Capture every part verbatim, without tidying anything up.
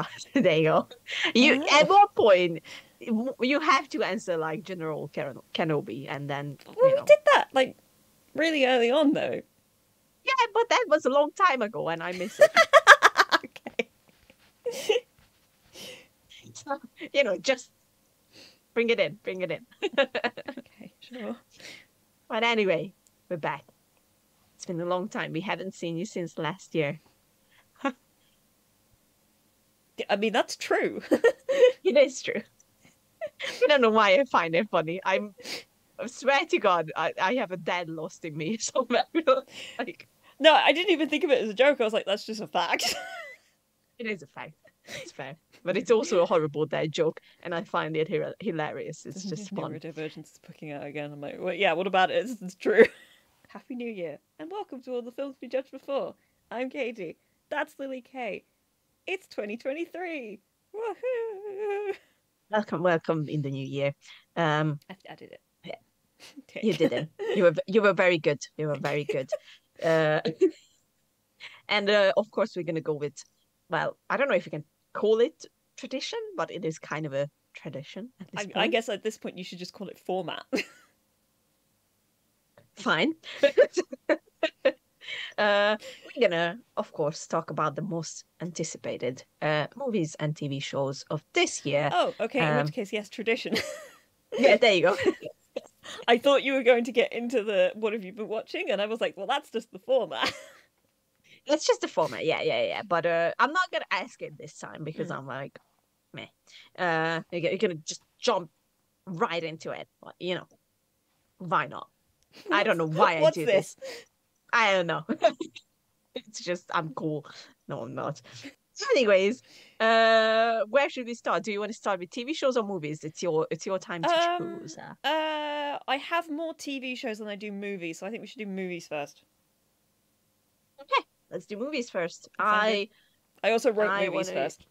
uh, Daniel. You at what point you have to answer like General Ken- Kenobi, and then well, you know. We did that like really early on, though. Yeah, but that was a long time ago, and I miss it. Okay. So, you know, just bring it in, bring it in. Okay, sure. But anyway, we're back. It's been a long time. We haven't seen you since last year. I mean, that's true. It is true. I don't know why I find it funny. I'm, I swear to God, I, I have a dad lost in me somewhere. Like, no, I didn't even think of it as a joke. I was like, that's just a fact. It is a fact. It's fair. But it's also a horrible dad joke, and I find it hira- hilarious. It's just fun. Neurodivergence is poking out again. I'm like, well, yeah, what about it? It's true. Happy New Year, and welcome to all the films we judged before. I'm Katie. That's Lily Kay. It's twenty twenty-three. Woohoo! Welcome, welcome in the new year. Um, I, I did it. Yeah, okay. You did it. You were you were very good. You were very good. Uh, and uh, of course, we're gonna go with. Well, I don't know if you can call it tradition, but it is kind of a tradition at this I, point. I guess at this point you should just call it format. Fine. Uh, we're gonna, of course, talk about the most anticipated uh, movies and T V shows of this year. Oh, okay. Um, in which case, yes, tradition. Yeah, there you go. I thought you were going to get into the what have you been watching, and I was like, well, that's just the format. It's just the format, yeah, yeah, yeah. But uh, I'm not gonna ask it this time because mm. I'm like, meh. Uh, you're gonna just jump right into it, but, you know? Why not? What's, I don't know why I do this. this. I don't know. It's just I'm cool. No, I'm not. Anyways, uh, where should we start? Do you want to start with T V shows or movies? It's your it's your time to um, choose. Uh, I have more T V shows than I do movies, so I think we should do movies first. Okay, let's do movies first. I I also wrote I movies wanna... first.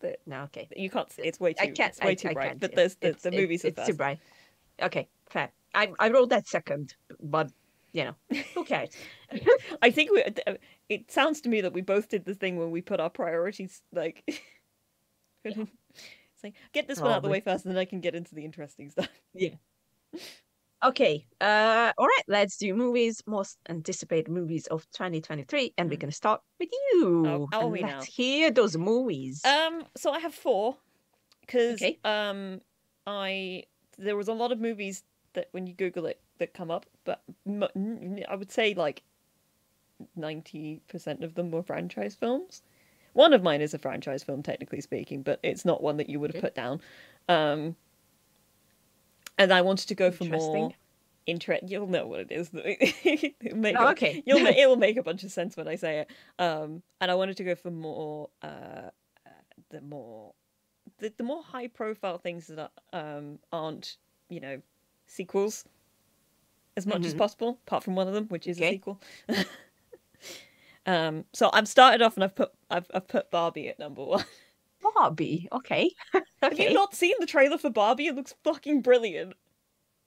The... No, okay. You can't. It's way too. I can't. It's way I, too I, bright. I but there's the, the movies are first. It's too bright. Okay, fair. I I wrote that second, but. You know, who cares? I think we. It sounds to me that we both did the thing when we put our priorities like. Yeah. It's like get this oh, one out of the way first, and then I can get into the interesting stuff. Yeah. Okay. Uh. All right. Let's do movies. Most anticipated movies of twenty twenty-three, and we're gonna start with you. Oh, how are we now? Let's hear those movies. Um. So I have four, because okay. um, I there was a lot of movies that when you Google it. That come up, but I would say like ninety percent of them were franchise films. One of mine is a franchise film, technically speaking, but it's not one that you would have put down. Um, and I wanted to go for more interest. You'll know what it is. It'll make oh, okay. A, you'll, it'll make a bunch of sense when I say it. Um, and I wanted to go for more uh, uh, the more the, the more high profile things that are, um, aren't you know sequels. As much mm-hmm. as possible, apart from one of them, which is okay. a sequel. um, so I've started off and I've put I've I've put Barbie at number one. Barbie, okay. okay. Have you not seen the trailer for Barbie? It looks fucking brilliant.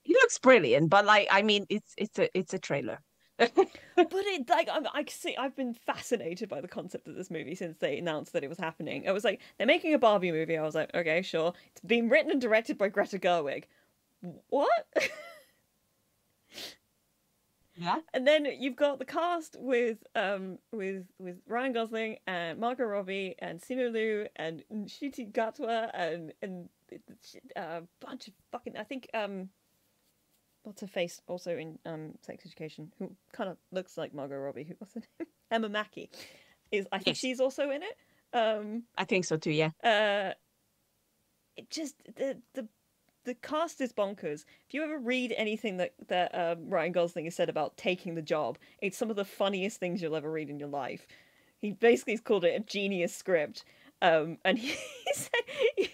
It looks brilliant, but like I mean, it's it's a it's a trailer. But it like I'm, I see I've been fascinated by the concept of this movie since they announced that it was happening. It was like they're making a Barbie movie. I was like, okay, sure. It's being written and directed by Greta Gerwig. What? Yeah. And then you've got the cast with um with with Ryan Gosling and Margot Robbie and Simu Liu and Ncuti Gatwa and and a bunch of fucking I think um what's her face also in um Sex Education who kind of looks like Margot Robbie who what's her name Emma Mackey is I think yes. she's also in it um I think so too yeah uh it just the the. The cast is bonkers. If you ever read anything that that um, Ryan Gosling has said about taking the job, it's some of the funniest things you'll ever read in your life. He basically has called it a genius script, um, and he, he said, he,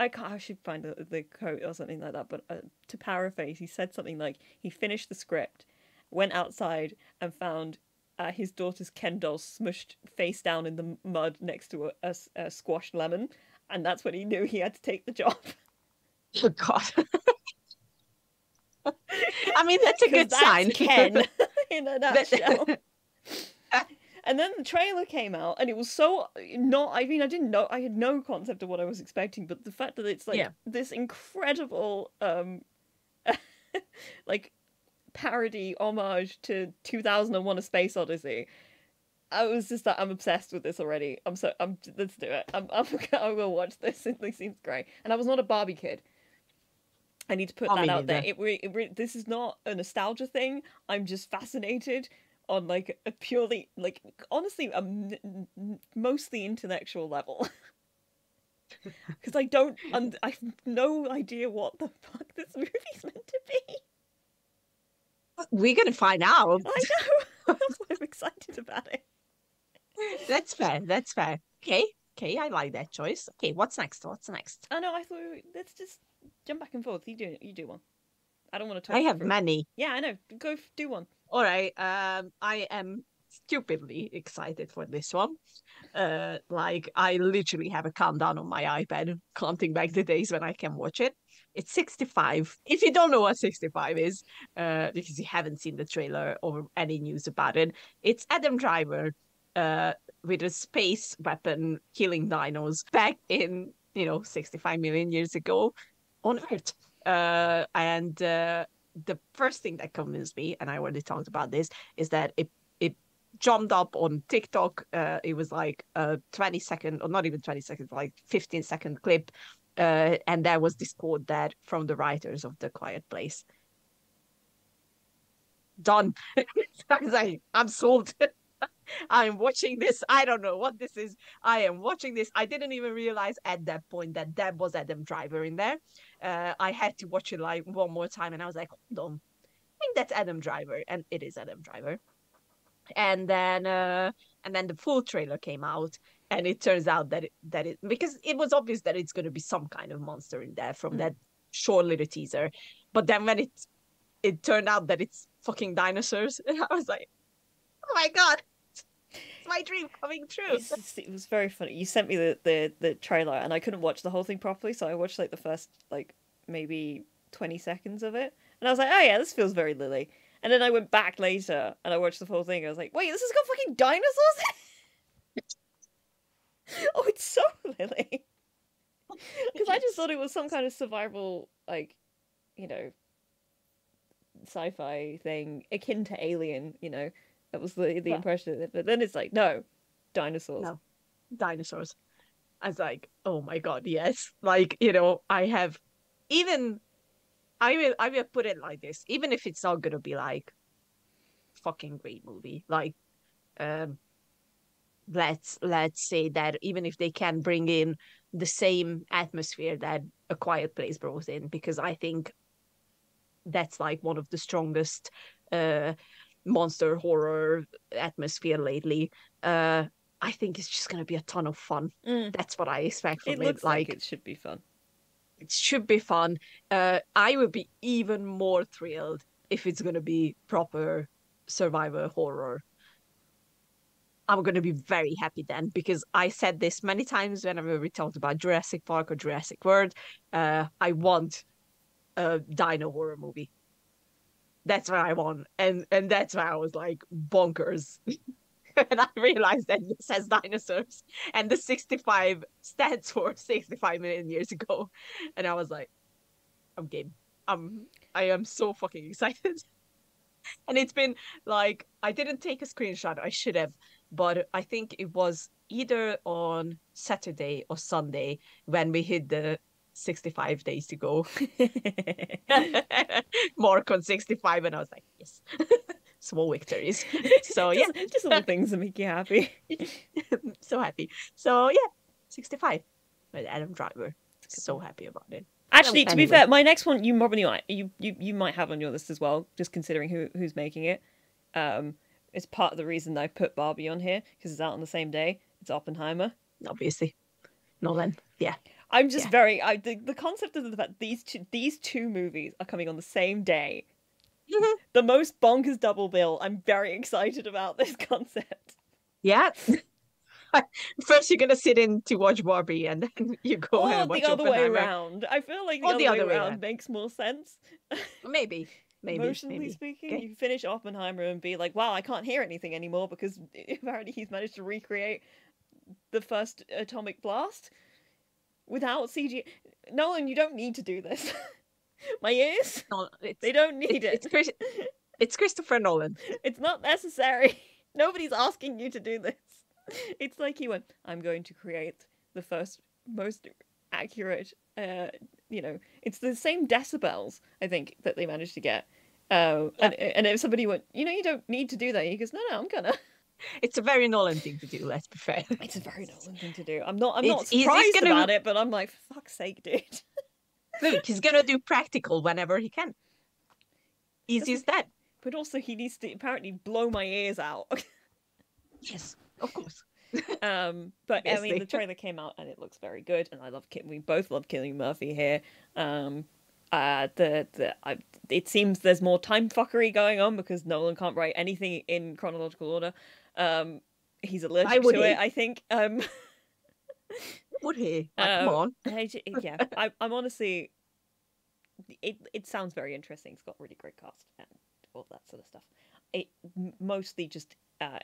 "I can't. I should find the, the quote or something like that." But uh, to paraphrase, he said something like, "He finished the script, went outside, and found uh, his daughter's Ken doll smushed face down in the mud next to a, a, a squashed lemon, and that's when he knew he had to take the job." Oh God! I mean, that's a good that's sign. Ken in a nutshell. And then the trailer came out, and it was so not, I mean, I didn't know, I had no concept of what I was expecting, but the fact that it's, like, yeah. this incredible, um, like, parody, homage to two thousand one A Space Odyssey, I was just like, I'm obsessed with this already. I'm so, I'm, let's do it. I'm, I'm, I will watch this. It seems great. And I was not a Barbie kid. I need to put Barbie that out either. there. It, re, it re, This is not a nostalgia thing. I'm just fascinated on, like, a purely, like, honestly, a m mostly intellectual level. Because I don't, I'm, I have no idea what the fuck this movie's meant to be. We're going to find out. I know. That's why I'm excited about it. That's fair. That's fair. Okay. Okay. I like that choice. Okay. What's next? What's next? I know. I thought we, let's just jump back and forth. You do. You do one. I don't want to talk. I have many. It. Yeah, I know. Go do one. All right. Um, I am stupidly excited for this one. Uh, like I literally have a countdown on my iPad, counting back the days when I can watch it. It's sixty-five. If you don't know what sixty-five is, uh, because you haven't seen the trailer or any news about it, it's Adam Driver uh, with a space weapon killing dinos back in, you know, sixty-five million years ago on Earth. Uh, and uh, the first thing that convinced me, and I already talked about this, is that it, it jumped up on TikTok. Uh, it was like a twenty second, or not even twenty seconds, like fifteen second clip. Uh, and there was this quote that from the writers of The Quiet Place. Done. I'm sold. I'm watching this. I don't know what this is. I am watching this. I didn't even realize at that point that that was Adam Driver in there. Uh, I had to watch it like one more time, and I was like, hold on. I think that's Adam Driver, and it is Adam Driver. And then, uh, and then the full trailer came out. And it turns out that it, that it because it was obvious that it's going to be some kind of monster in there from mm. that short little teaser. But then when it it turned out that it's fucking dinosaurs, and I was like, oh my god, it's my dream coming true. It's, it was very funny. You sent me the, the the trailer, and I couldn't watch the whole thing properly, so I watched like the first like maybe twenty seconds of it, and I was like, oh yeah, this feels very Lily. And then I went back later and I watched the whole thing. I was like, wait, this has got fucking dinosaurs in it? Oh, it's so Lily. Because I just thought it was some kind of survival, like, you know, sci-fi thing akin to Alien, you know. That was the, the yeah. impression of it. But then it's like, no, dinosaurs. No, dinosaurs. I was like, oh my god, yes. Like, you know, I have, even, I will, I will put it like this. Even if it's not going to be, like, fucking great movie. Like, um... Let's let's say that even if they can bring in the same atmosphere that A Quiet Place brought in, because I think that's like one of the strongest uh, monster horror atmosphere lately. Uh, I think it's just gonna be a ton of fun. Mm. That's what I expect from it. It looks like, like it should be fun. It should be fun. Uh, I would be even more thrilled if it's gonna be proper survivor horror. I'm going to be very happy then, because I said this many times whenever we talked about Jurassic Park or Jurassic World. Uh, I want a dino horror movie. That's what I want. And and that's why I was like, bonkers. And I realized that this has dinosaurs. And the sixty-five stands for sixty-five million years ago. And I was like, I'm game. I'm, I am so fucking excited. And it's been like, I didn't take a screenshot. I should have. But I think it was either on Saturday or Sunday when we hit the sixty-five days to go mark on sixty-five, and I was like, yes, small victories. So yeah, just, just little things that make you happy. So happy. So yeah, sixty-five with Adam Driver. So happy about it. Actually, to be fair, my next one you probably might you you you might have on your list as well, just considering who who's making it. Um. It's part of the reason I put Barbie on here, because it's out on the same day. It's Oppenheimer. Obviously. Nolan. Yeah. I'm just yeah. very... I the, the concept of the fact these two, these two movies are coming on the same day. Mm-hmm. The most bonkers double bill. I'm very excited about this concept. Yeah. First you're going to sit in to watch Barbie, and then you go or and watch Oppenheimer. Or the other way around. I feel like the, other, the way other way around makes more sense. Maybe. Maybe, emotionally maybe. speaking, okay. You finish Oppenheimer and be like, wow, I can't hear anything anymore because apparently he's managed to recreate the first atomic blast without C G I. Nolan, you don't need to do this. My ears, no, they don't need it. It's, Chris it's Christopher Nolan. It's not necessary. Nobody's asking you to do this. It's like he went, I'm going to create the first most accurate, uh, you know, it's the same decibels, I think, that they managed to get. Uh, yeah. and, and if somebody went, you know, you don't need to do that, he goes, no, no, I'm gonna. It's a very Nolan thing to do, let's be fair. It's a very Nolan thing to do. I'm not I'm it's, not surprised gonna... about it, but I'm like, for fuck's sake, dude. Look, he's gonna do practical whenever he can. Easy as that. But also he needs to apparently blow my ears out. Yes, of course. um, but yes, I mean, the trailer came out and it looks very good, and I love Kim. We both love Cillian Murphy here. Um, uh, the the I, it seems there's more time fuckery going on because Nolan can't write anything in chronological order. Um, he's allergic to he? it, I think. Um, would he? Like, um, come on. I, yeah, I, I'm honestly. It it sounds very interesting. It's got really great cast and all that sort of stuff. It mostly just. Uh,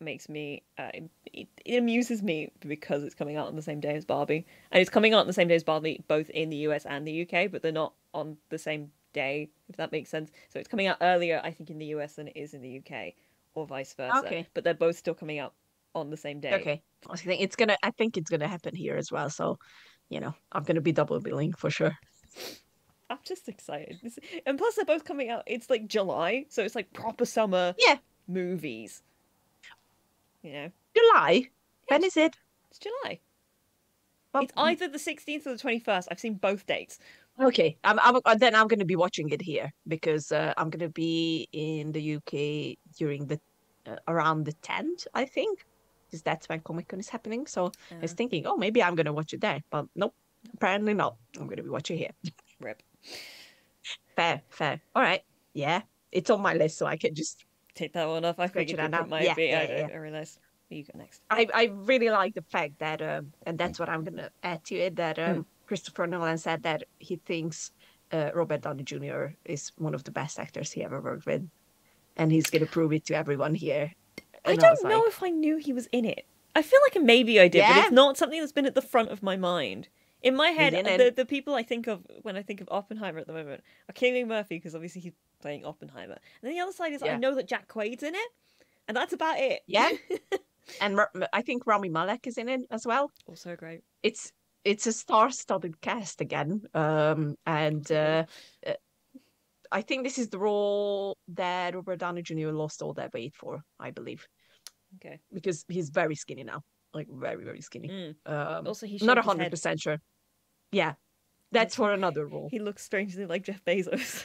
makes me uh, it, it amuses me because it's coming out on the same day as Barbie, and it's coming out on the same day as Barbie both in the U S and the U K, but they're not on the same day, if that makes sense. So it's coming out earlier, I think, in the U S than it is in the U K, or vice versa. Okay. But they're both still coming out on the same day. Okay, I think it's gonna I think it's gonna happen here as well, so you know, I'm gonna be double billing for sure. I'm just excited, and plus they're both coming out, it's like July, so it's like proper summer yeah movies. You know, July. Yes. When is it? It's July. Well, it's either the sixteenth or the twenty-first. I've seen both dates. Okay, I'm, I'm, then I'm going to be watching it here because uh, I'm going to be in the U K during the uh, around the tenth, I think, because that's when Comic Con is happening. So uh. I was thinking, oh, maybe I'm going to watch it there, but nope, apparently not. I'm going to be watching here. Rip. Fair, fair. All right, yeah, it's on my list, so I can just. Take that one off. I figured it might yeah, be. Yeah, I don't yeah. realise. You go next. I, I really like the fact that, um, and that's what I'm going to add to it, that um, mm. Christopher Nolan said that he thinks uh, Robert Downey Junior is one of the best actors he ever worked with. And he's going to prove it to everyone here. And I don't I know like, if I knew he was in it. I feel like maybe I did, yeah. but it's not something that's been at the front of my mind. In my head, in the, the people I think of when I think of Oppenheimer at the moment are Cillian Murphy, because obviously he's playing Oppenheimer. And then the other side is yeah. I know that Jack Quaid's in it, and that's about it. Yeah. And I think Rami Malek is in it as well. Also great. It's it's a star-studded cast again. Um, and uh, I think this is the role that Robert Downey Junior lost all that weight for, I believe. Okay. Because he's very skinny now. Like, very, very skinny. Mm. Um, also, he's not one hundred percent sure. Yeah, that's for another role. He looks strangely like Jeff Bezos.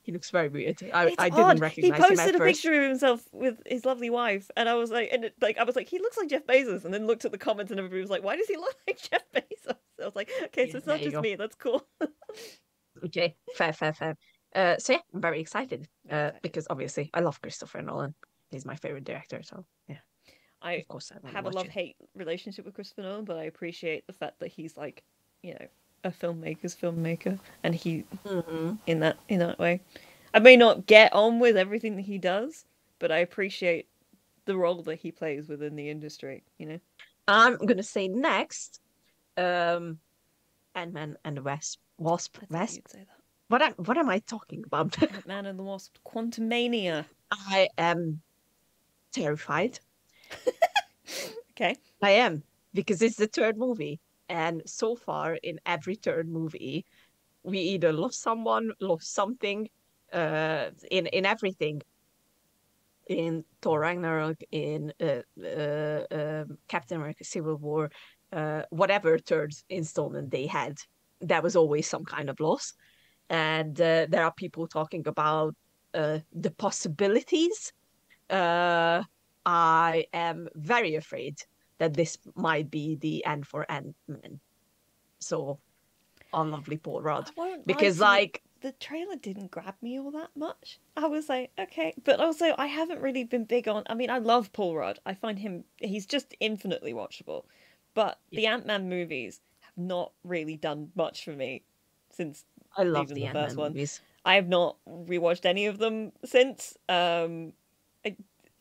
He looks very weird. I, I didn't recognize him at first. He posted a picture of himself with his lovely wife, and I was like, and it, like I was like, he looks like Jeff Bezos, and then looked at the comments, and everybody was like, why does he look like Jeff Bezos? I was like, okay, yeah, so it's not just go. me. That's cool. Okay, fair, fair, fair. Uh, so yeah, I'm very excited, uh, very excited because obviously I love Christopher Nolan. He's my favorite director. So yeah, I of course I have a love-hate relationship with Christopher Nolan, but I appreciate the fact that he's like. You know, a filmmaker's filmmaker, and he mm-hmm. in that in that way. I may not get on with everything that he does, but I appreciate the role that he plays within the industry. You know, I'm gonna say next, um, Ant-Man and the Wasp. Wasp. I Wasp. You'd say that. What am What am I talking about? Ant-Man and the Wasp. Quantumania. I am terrified. Okay. I am, because it's the third movie. And so far, in every third movie, we either lost someone, lost something, uh, in in everything. In Thor Ragnarok, in uh, uh, uh, Captain America Civil War, uh, whatever third installment they had, there was always some kind of loss. And uh, there are people talking about uh, the possibilities. Uh, I am very afraid that this might be the end for Ant-Man. So, unlovely Paul Rudd. Because, like... The trailer didn't grab me all that much. I was like, okay. But also, I haven't really been big on... I mean, I love Paul Rudd. I find him... He's just infinitely watchable. But yeah. the Ant-Man movies have not really done much for me since... I love the, the Ant-Man movies. I have not rewatched any of them since. Um, I,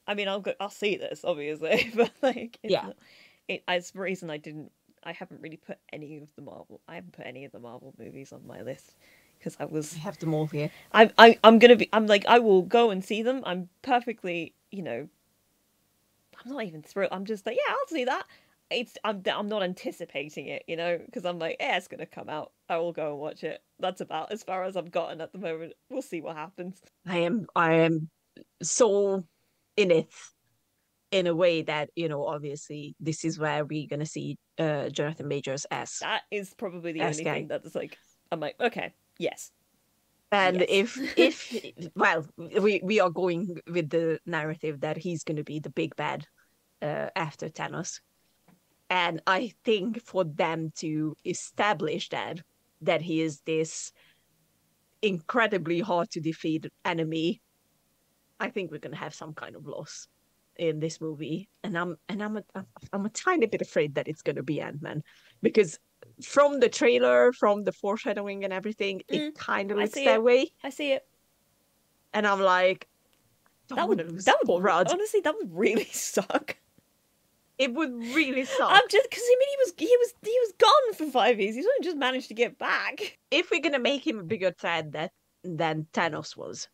I mean, I'll go, I'll see this obviously, but like, it's, yeah, it, it's the reason I didn't. I haven't really put any of the Marvel. I haven't put any of the Marvel movies on my list because I was. I have them all here. I'm. I, I'm gonna be. I'm like. I will go and see them. I'm perfectly. You know. I'm not even thrilled. I'm just like, yeah, I'll see that. It's. I'm. I'm not anticipating it. You know, because I'm like, yeah, it's gonna come out. I will go and watch it. That's about as far as I've gotten at the moment. We'll see what happens. I am I am so in it in a way that, you know, obviously this is where we're gonna see uh Jonathan Majors as that is probably the only guy. Thing that's like I'm like, okay, yes. And yes. if if well, we, we are going with the narrative that he's gonna be the big bad uh after Thanos. And I think for them to establish that that he is this incredibly hard to defeat enemy, I think we're gonna have some kind of loss in this movie, and I'm and I'm a, I'm a tiny bit afraid that it's gonna be Ant-Man, because from the trailer, from the foreshadowing and everything, mm, it kind of looks that it. way. I see it, and I'm like, don't that would lose that would Paul Rudd. Honestly that would really suck. It would really suck. I'm just because I mean he was he was he was gone for five years. He's only just managed to get back. If we're gonna make him a bigger threat that than Thanos was,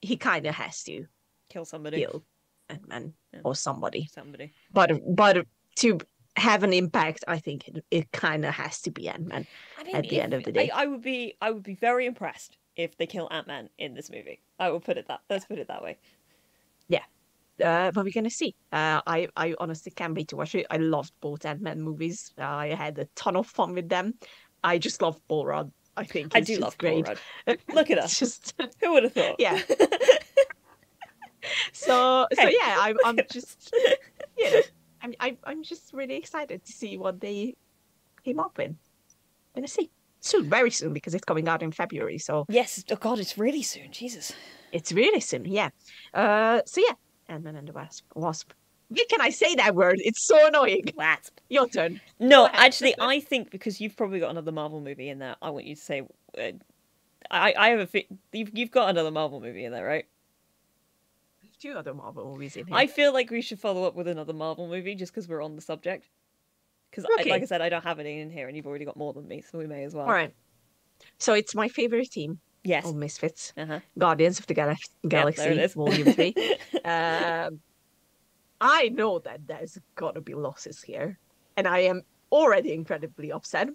he kind of has to kill somebody, kill Ant-Man yeah. or somebody. Somebody. But but to have an impact, I think it, it kind of has to be Ant-Man. I mean, at the if, end of the day, I, I would be I would be very impressed if they kill Ant-Man in this movie. I will put it that. Let's put it that way. Yeah. Uh, but we're gonna see. Uh, I I honestly can't wait to watch it. I loved both Ant-Man movies. Uh, I had a ton of fun with them. I just love Paul Rudd. I think I do love Paul Rudd. Look at us. Just who would have thought? Yeah. so so hey. yeah, I'm I'm just you know I'm I, I'm just really excited to see what they came up with. I'm gonna see soon, very soon, because it's coming out in February. So yes, oh God, it's really soon. Jesus, it's really soon. Yeah. Uh. So yeah. Ant-Man and the Wasp. Wasp. Why can I say that word? It's so annoying. Wasp. Your turn. No, actually, I think because you've probably got another Marvel movie in there. I want you to say, uh, I, I have a. Fi you've you've got another Marvel movie in there, right? There's two other Marvel movies in here. I feel like we should follow up with another Marvel movie just because we're on the subject. Because, okay. like I said, I don't have any in here, and you've already got more than me, so we may as well. All right. So it's my favorite team. Yes. Or Misfits. Uh-huh. Guardians of the Gal Galaxy. Yep, there it is. Volume three. uh, I know that there's got to be losses here. And I am already incredibly upset.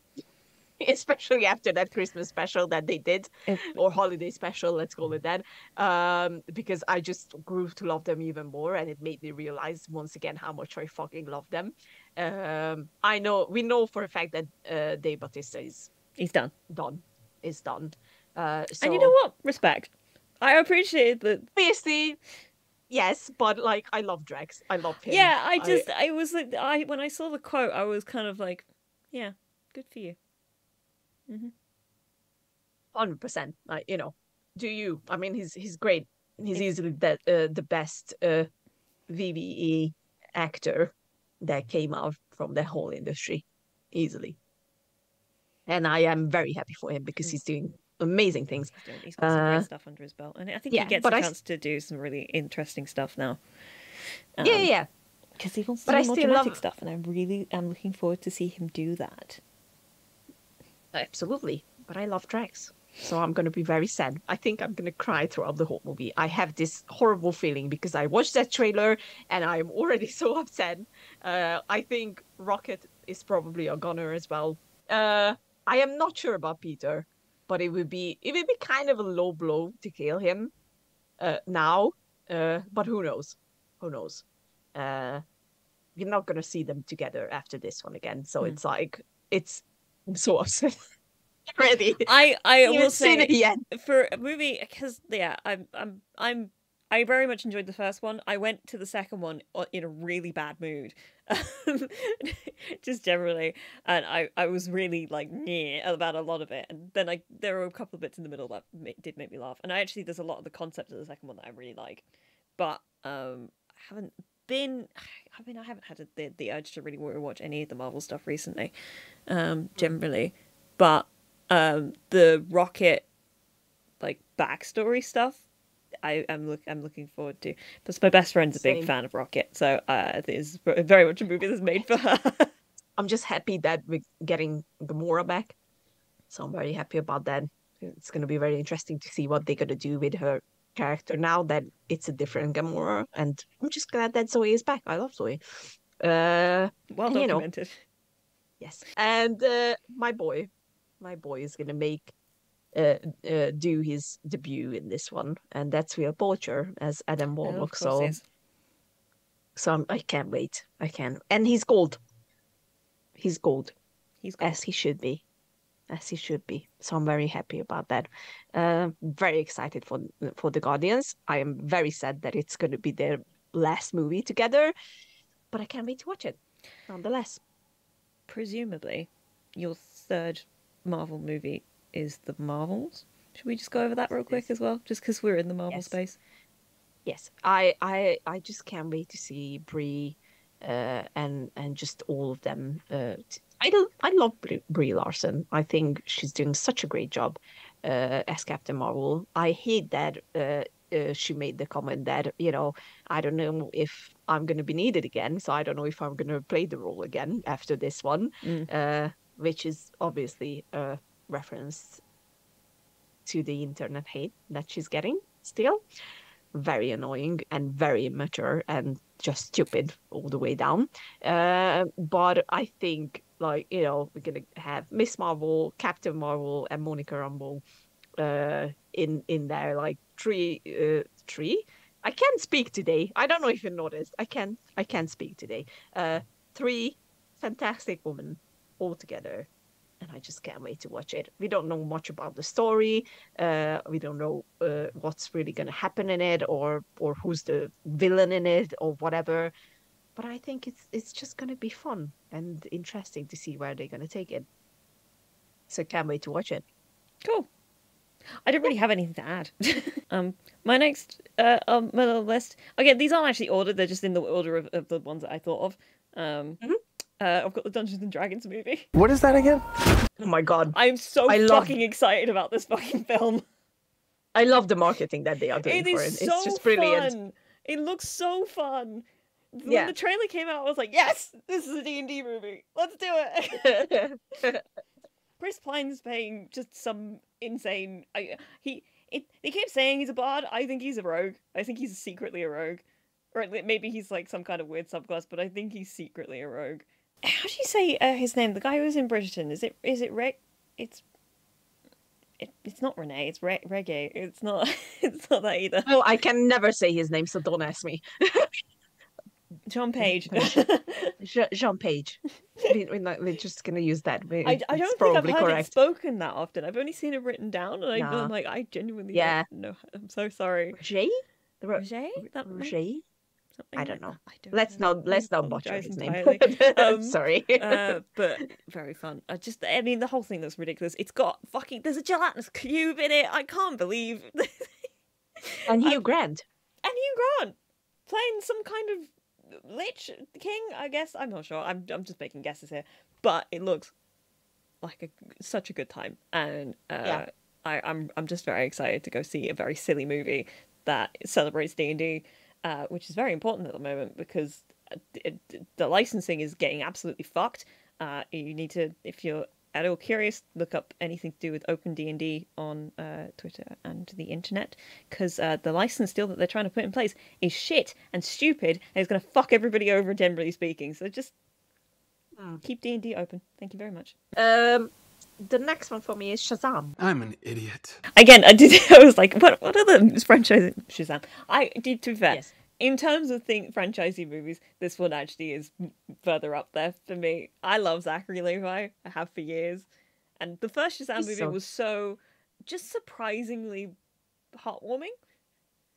Especially after that Christmas special that they did. Or holiday special, let's call it that. Um, because I just grew to love them even more. And it made me realize once again how much I fucking love them. Um, I know, we know for a fact that uh, Dave Bautista is... He's done. Done. Is done. Uh, so... And you know what? Respect. I appreciate that. Obviously, yes, but like, I love Drax. I love him. Yeah, I just, I, I was like, I when I saw the quote, I was kind of like, yeah, good for you. Mm-hmm. one hundred percent. Like, you know, do you? I mean, he's he's great. He's easily the uh, the best uh, V V E actor that came out from the whole industry, easily. And I am very happy for him because mm. he's doing. Amazing things. He's, doing, he's got some uh, great stuff under his belt, and I think yeah, he gets a chance I... to do some really interesting stuff now. Um, yeah, yeah, because he wants to do more dramatic stuff, and I really am looking forward to see him do that. Absolutely, but I love Drax, so I'm going to be very sad. I think I'm going to cry throughout the whole movie. I have this horrible feeling because I watched that trailer, and I'm already so upset. Uh, I think Rocket is probably a goner as well. Uh, I am not sure about Peter. But it would be it would be kind of a low blow to kill him uh, now. Uh, but who knows? Who knows? Uh, you're not gonna see them together after this one again. So mm. it's like it's I'm so upset already. I I will say for a movie because yeah I'm I'm I'm I very much enjoyed the first one. I went to the second one in a really bad mood, just generally, and I, I was really like meh about a lot of it. And then I there were a couple of bits in the middle that ma did make me laugh. And I actually there's a lot of the concepts of the second one that I really like, but um I haven't been I mean I haven't had a, the the urge to really want to watch any of the Marvel stuff recently, um generally, but um the Rocket like backstory stuff, I am look I'm looking forward to. Plus, my best friend's a Same. big fan of Rocket, so uh, I think it's very much a movie that's made for her. I'm just happy that we're getting Gamora back, so I'm very happy about that. It's going to be very interesting to see what they're going to do with her character now that it's a different Gamora, and I'm just glad that Zoe is back. I love Zoe. Uh, well documented. You know, yes, and uh, my boy, my boy is going to make uh, uh, do his debut in this one, and that's Will Poulter as Adam Warlock. So, so I'm, I can't wait. I can, and he's gold. He's gold. He's gold. As he should be. As he should be. So I'm very happy about that. Uh, very excited for for the Guardians. I am very sad that it's going to be their last movie together, but I can't wait to watch it nonetheless. Presumably, your third Marvel movie is The Marvels. Should we just go over that real quick as well? Just because we're in the Marvel yes. space. Yes. I, I I just can't wait to see Brie uh, and and just all of them. Uh, I don't. I love Brie Larson. I think she's doing such a great job uh, as Captain Marvel. I hate that uh, uh, she made the comment that, you know, I don't know if I'm going to be needed again, so I don't know if I'm going to play the role again after this one, mm. uh, which is obviously a reference to the internet hate that she's getting still. Very annoying and very immature and just stupid all the way down. Uh, but I think, like, you know, we're going to have Miss Marvel, Captain Marvel, and Monica Rambeau uh, in in there, like three, uh, three. I can't speak today. I don't know if you noticed. I can I can't speak today. Uh, three fantastic women all together, and I just can't wait to watch it. We don't know much about the story. Uh, we don't know uh, what's really going to happen in it, or or who's the villain in it, or whatever. But I think it's it's just going to be fun and interesting to see where they're going to take it. So can't wait to watch it. Cool. I don't really have anything to add. um, my next uh, um, my little list. Okay, these aren't actually ordered. They're just in the order of, of the ones that I thought of. Um, mm-hmm. uh, I've got the Dungeons and Dragons movie. What is that again? Oh my god! I'm so I fucking love... excited about this fucking film. I love the marketing that they are doing it for it. So it's just brilliant. Fun. It looks so fun. When yeah. the trailer came out, I was like, "Yes, this is a D and D movie. Let's do it." Chris Pine's playing just some insane. I, he it. They keep saying he's a bard. I think he's a rogue. I think he's secretly a rogue, or maybe he's like some kind of weird subclass. But I think he's secretly a rogue. How do you say uh, his name? The guy who was in Bridgerton. Is it? Is it Rick? It's. It, it's not Renee, it's Re Reggae. It's not. It's not that either. No, I can never say his name, so don't ask me. John Page. John Page. We're, not, we're just going to use that. We're, I, I don't think I've heard correct. it spoken that often. I've only seen it written down, and nah. I'm like, I genuinely yeah. don't know. I'm so sorry. Roger? The Ro Roger? That Roger? I don't know. I don't let's know. not let's not butcher his entirely. name. um, Sorry, uh, but very fun. I just, I mean, the whole thing looks ridiculous. It's got fucking. There's a gelatinous cube in it. I can't believe. and Hugh um, Grant. And Hugh Grant playing some kind of lich king. I guess I'm not sure. I'm I'm just making guesses here, but it looks like a, such a good time, and uh, yeah. I, I'm I'm just very excited to go see a very silly movie that celebrates D and D. Uh, which is very important at the moment because it, it, the licensing is getting absolutely fucked. Uh, you need to, if you're at all curious, look up anything to do with Open D and D on uh, Twitter and the internet, because uh, the license deal that they're trying to put in place is shit and stupid, and it's going to fuck everybody over, generally speaking. So just mm. keep D and D open. Thank you very much. Um... The next one for me is Shazam. I'm an idiot. Again, I did. I was like, what? What are the franchise Shazam? I did. To be fair, yes. in terms of thing franchisee movies, this one actually is further up there for me. I love Zachary Levi. I have for years, and the first Shazam He's movie so... was so just surprisingly heartwarming.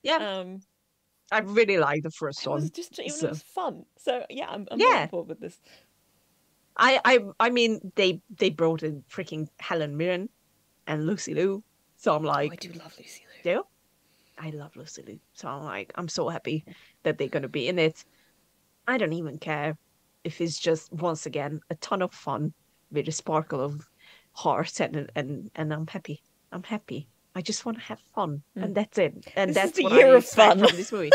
Yeah. Um, I really like the first it one. It was just even so... it was fun. So yeah, I'm, I'm yeah. looking forward with this. I, I I mean they they brought in freaking Helen Mirren and Lucy Liu, so I'm like, oh, I do love Lucy Liu. Do I love Lucy Liu? So I'm like, I'm so happy that they're gonna be in it. I don't even care if it's just once again a ton of fun with a sparkle of heart, and and and I'm happy. I'm happy. I just want to have fun, mm. and that's it. And this that's is the what year I expect of fun from this movie.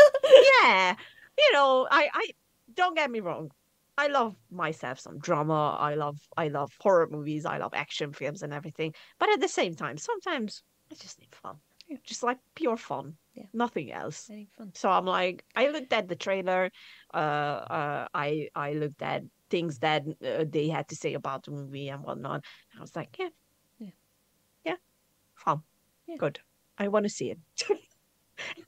Yeah, you know, I, I don't get me wrong. I love myself some drama. I love I love horror movies. I love action films and everything. But at the same time, sometimes I just need fun. Yeah. Just like pure fun. Yeah. Nothing else. Fun. So I'm like, I looked at the trailer. Uh, uh, I I looked at things that uh, they had to say about the movie and whatnot. And I was like, yeah, yeah, yeah, fun, yeah. Good. I want to see it.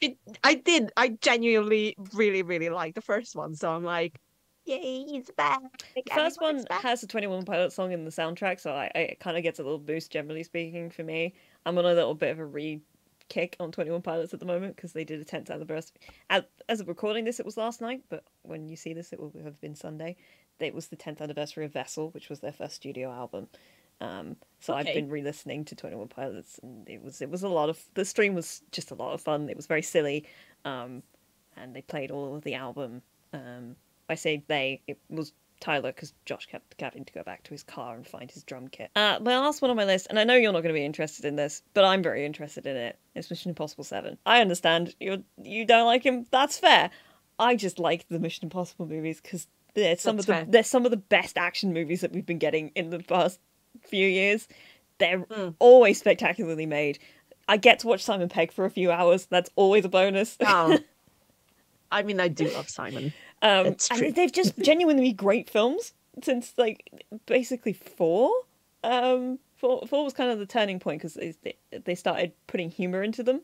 it. I did. I genuinely really really liked the first one. So I'm like, yay, he's back. Like, the first one back. has a Twenty One Pilots song in the soundtrack, so I, I, it kind of gets a little boost, generally speaking, for me. I'm on a little bit of a re-kick on Twenty One Pilots at the moment because they did a tenth anniversary. As, as of recording this, it was last night, but when you see this, it will have been Sunday. It was the tenth anniversary of Vessel, which was their first studio album. Um, so okay. I've been re-listening to Twenty One Pilots, and it was it was a lot of the stream was just a lot of fun. It was very silly, um, and they played all of the album. Um, I say they, it was Tyler, because Josh kept having to go back to his car and find his drum kit. Uh, my last one on my list, and I know you're not going to be interested in this, but I'm very interested in it. It's Mission Impossible seven. I understand you you don't like him. That's fair. I just like the Mission Impossible movies because they're some that's of the fair. they're some of the best action movies that we've been getting in the past few years. They're mm. always spectacularly made. I get to watch Simon Pegg for a few hours. That's always a bonus. Oh. I mean, I do love Simon. Um, and they've just genuinely great films since, like, basically four. Um, four, four was kind of the turning point because they, they started putting humour into them.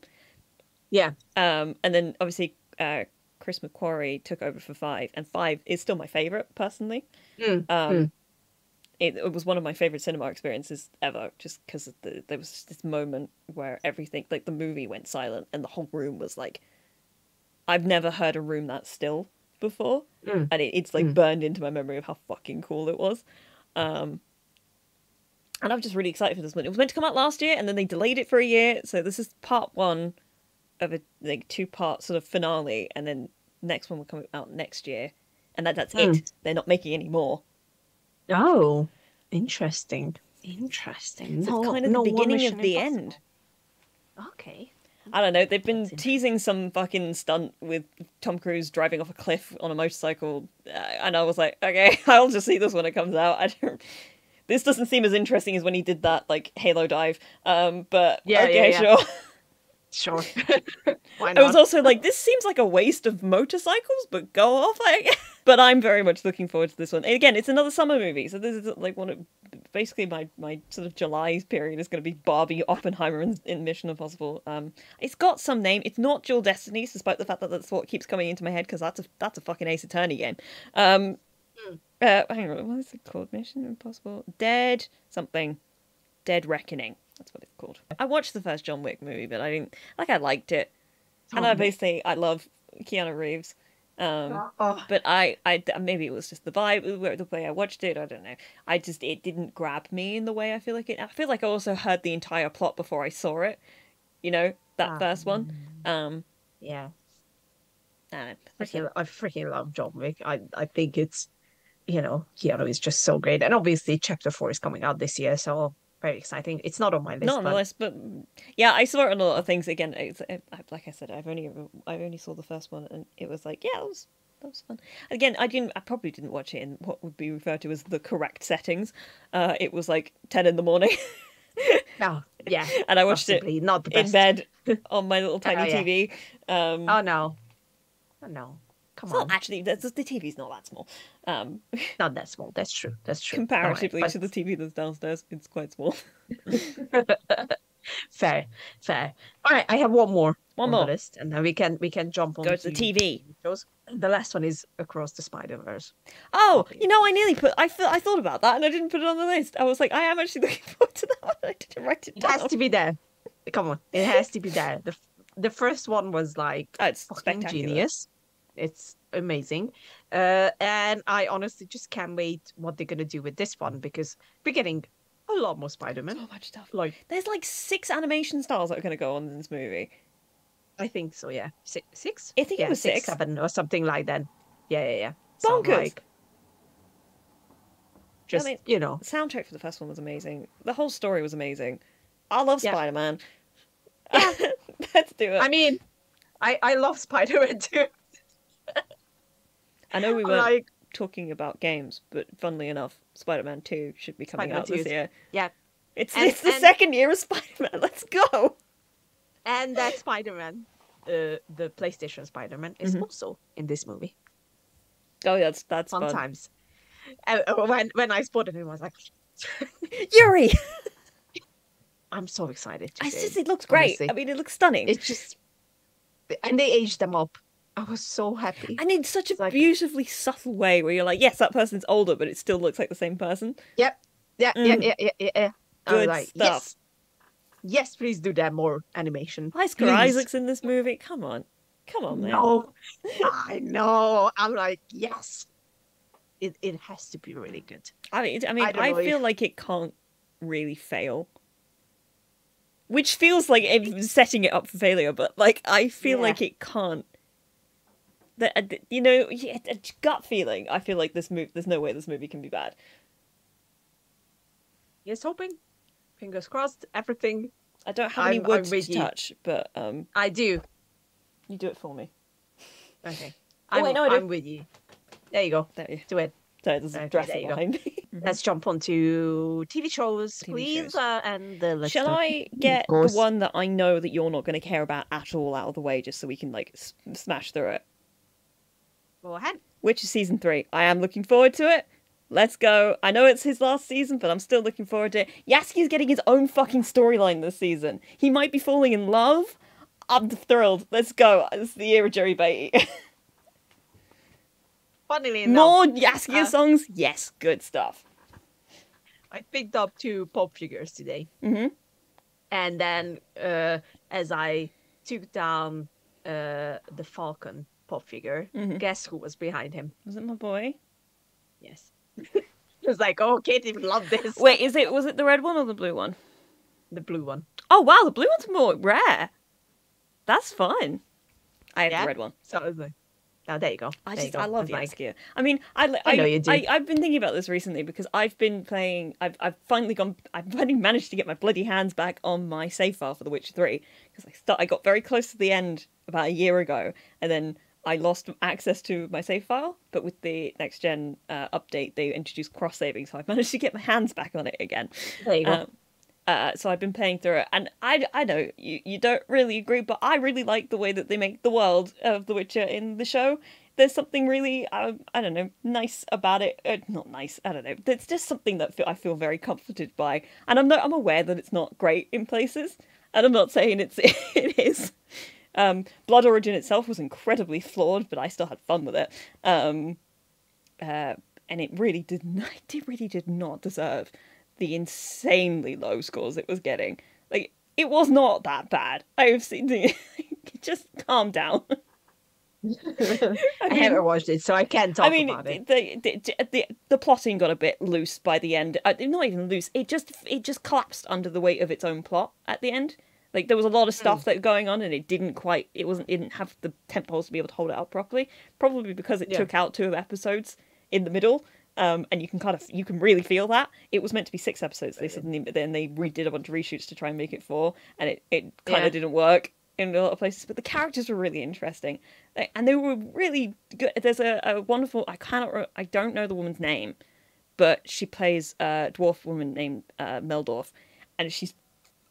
Yeah. Um, and then, obviously, uh, Chris McQuarrie took over for five, and five is still my favourite, personally. Mm. Um, mm. It, it was one of my favourite cinema experiences ever, just because the, there was this moment where everything, like, the movie went silent and the whole room was like, I've never heard a room that still before, mm. and it, it's like mm. burned into my memory of how fucking cool it was. Um, and I'm just really excited for this one. It was meant to come out last year, and then they delayed it for a year. So this is part one of a like two part sort of finale, and then next one will come out next year, and that that's mm. it. They're not making any more. Oh, interesting, interesting. So no, it's kind of no the beginning of the impossible. end. Okay. I don't know, they've been teasing some fucking stunt with Tom Cruise driving off a cliff on a motorcycle, uh, and I was like, okay, I'll just see this when it comes out. I don't... This doesn't seem as interesting as when he did that, like, Halo dive, um, but yeah, okay, yeah, yeah. sure. Sure. Why not? I was also like, this seems like a waste of motorcycles, but go off, like... But I'm very much looking forward to this one. And again, it's another summer movie, so this is, like, one of... Basically, my, my sort of July period is going to be Barbie, Oppenheimer, and, and Mission Impossible. Um, it's got some name. It's not Dual Destinies, despite the fact that that's what keeps coming into my head because that's a that's a fucking Ace Attorney game. Um, mm. uh, hang on, what is it called? Mission Impossible, Dead something, Dead Reckoning. That's what it's called. I watched the first John Wick movie, but I didn't like. I liked it, oh, and I basically I love Keanu Reeves. Um, oh. But I, I, maybe it was just the vibe, the way I watched it, I don't know. I just, it didn't grab me in the way I feel like it, I feel like I also heard the entire plot before I saw it, you know, that um, first one. Um, yeah. I freaking, I freaking love John Wick. I, I think it's, you know, Keanu is just so great. And obviously chapter four is coming out this year, so very exciting. It's not on my list. Not on but... the list, but yeah, I saw it on a lot of things. Again, it's, it, like I said, I've only I only saw the first one, and it was like, yeah, that was that was fun. Again, I didn't, I probably didn't watch it in what would be referred to as the correct settings. Uh, it was like ten in the morning. Oh, yeah, and I watched possibly. it not the best. in bed on my little tiny oh, T V. Yeah. Um, oh no, oh no. Come on. Not actually, the T V's not that small. Um, not that small. That's true. That's true. Comparatively right, but... to the T V that's downstairs, it's quite small. fair, fair. All right, I have one more. One on more the list, and then we can we can jump on. Go to the T V. Shows. The last one is Across the Spider-Verse. Oh, you know, I nearly put. I I thought about that, and I didn't put it on the list. I was like, I am actually looking forward to that one. I didn't write it down. It has to be there. Come on, it has to be there. The the first one was like oh, it's fucking genius. It's amazing, uh, and I honestly just can't wait what they're gonna do with this one because we're getting a lot more Spider-Man. So much stuff. Like there's like six animation styles that are gonna go on in this movie. I think so. Yeah, six. six? I think yeah, it was six, six, seven, or something like that. Yeah, yeah, yeah. Bonkers. So, like, just I mean, you know, the soundtrack for the first one was amazing. The whole story was amazing. I love yeah. Spider-Man. Yeah. Let's do it. I mean, I, I love Spider-Man too. I know we were like, talking about games, but funnily enough, Spider-Man two should be coming out this year. Yeah. It's, and, it's the and, second year of Spider-Man. Let's go. And that Spider-Man, uh, the PlayStation Spider-Man, is mm-hmm. also in this movie. Oh, that's that's fun, fun. times. Uh, when when I spotted him, I was like, Yuri. I'm so excited. I just, it looks great. Honestly. I mean, it looks stunning. It's just, and they aged them up. I was so happy. And in such it's a like... beautifully subtle way, where you're like, yes, that person's older, but it still looks like the same person. Yep. Yeah. Mm. Yeah. Yeah. Yeah. Yeah. Good like, stuff. Yes. Yes, please do that more animation. Oscar Isaac's in this movie. Come on. Come on, man. No. I know. I'm like, yes. It it has to be really good. I mean, I mean, I, I feel if... like it can't really fail. Which feels like it's setting it up for failure, but like I feel yeah. like it can't. That you know, a gut feeling. I feel like this movie. There's no way this movie can be bad. Yes, hoping. Fingers crossed. Everything. I don't have any I'm, words I'm to touch, but um. I do. You do it for me. Okay. I'm, oh, wait, no, I do. I'm with you. There you go. There you do it. Sorry, there's a dresser behind me. Let's jump on to T V shows, please. Uh, and the list. Shall I get the one that I know that you're not going to care about at all out of the way, just so we can like s smash through it? Go ahead. Witcher season three. I am looking forward to it. Let's go. I know it's his last season, but I'm still looking forward to it. Yaski's getting his own fucking storyline this season. He might be falling in love. I'm thrilled. Let's go. It's the year of Jerry Beatty. Funnily enough, more Yaskia uh, songs. Yes, good stuff. I picked up two pop figures today, mm-hmm. and then uh, as I took down uh, the Falcon pop figure, mm-hmm. guess who was behind him? Was it my boy? Yes. It was like, oh, Katie loved this. Wait, is it? Was it the red one or the blue one? The blue one. Oh wow, the blue one's more rare. That's fine. I had yeah. the red one. So it was like... Now, there you go. I there just, go. I love Yaskia. Like... I mean, I, I, I know you do. I, I've been thinking about this recently because I've been playing, I've, I've finally gone, I've finally managed to get my bloody hands back on my save file for The Witcher three because I start, I got very close to the end about a year ago and then I lost access to my save file, but with the next gen uh, update, they introduced cross-saving, so I've managed to get my hands back on it again. There you go. Um, Uh, so I've been playing through it, and I, I know you, you don't really agree, but I really like the way that they make the world of The Witcher in the show. There's something really, uh, I don't know, nice about it. Uh, not nice, I don't know. It's just something that feel, I feel very comforted by, and I'm, no, I'm aware that it's not great in places, and I'm not saying it's, it is. Um, Blood Origin itself was incredibly flawed, but I still had fun with it. Um, uh, and it really did not, it really did not deserve the insanely low scores it was getting. Like, it was not that bad. I've seen the... Just calm down. I, I mean, haven't watched it, so I can't talk I mean, about it. The, the, the, the plotting got a bit loose by the end. Uh, not even loose. It just it just collapsed under the weight of its own plot at the end. Like, there was a lot of stuff mm. that was going on, and it didn't quite... It, wasn't, it didn't have the tentpoles to be able to hold it up properly. Probably because it yeah. took out two episodes in the middle. Um, and you can kind of you can really feel that it was meant to be six episodes. They suddenly then they redid a bunch of reshoots to try and make it four, and it, it kind yeah. of didn't work in a lot of places. But the characters were really interesting, they, and they were really good. There's a, a wonderful I cannot I don't know the woman's name, but she plays a dwarf woman named uh, Meldorf, and she's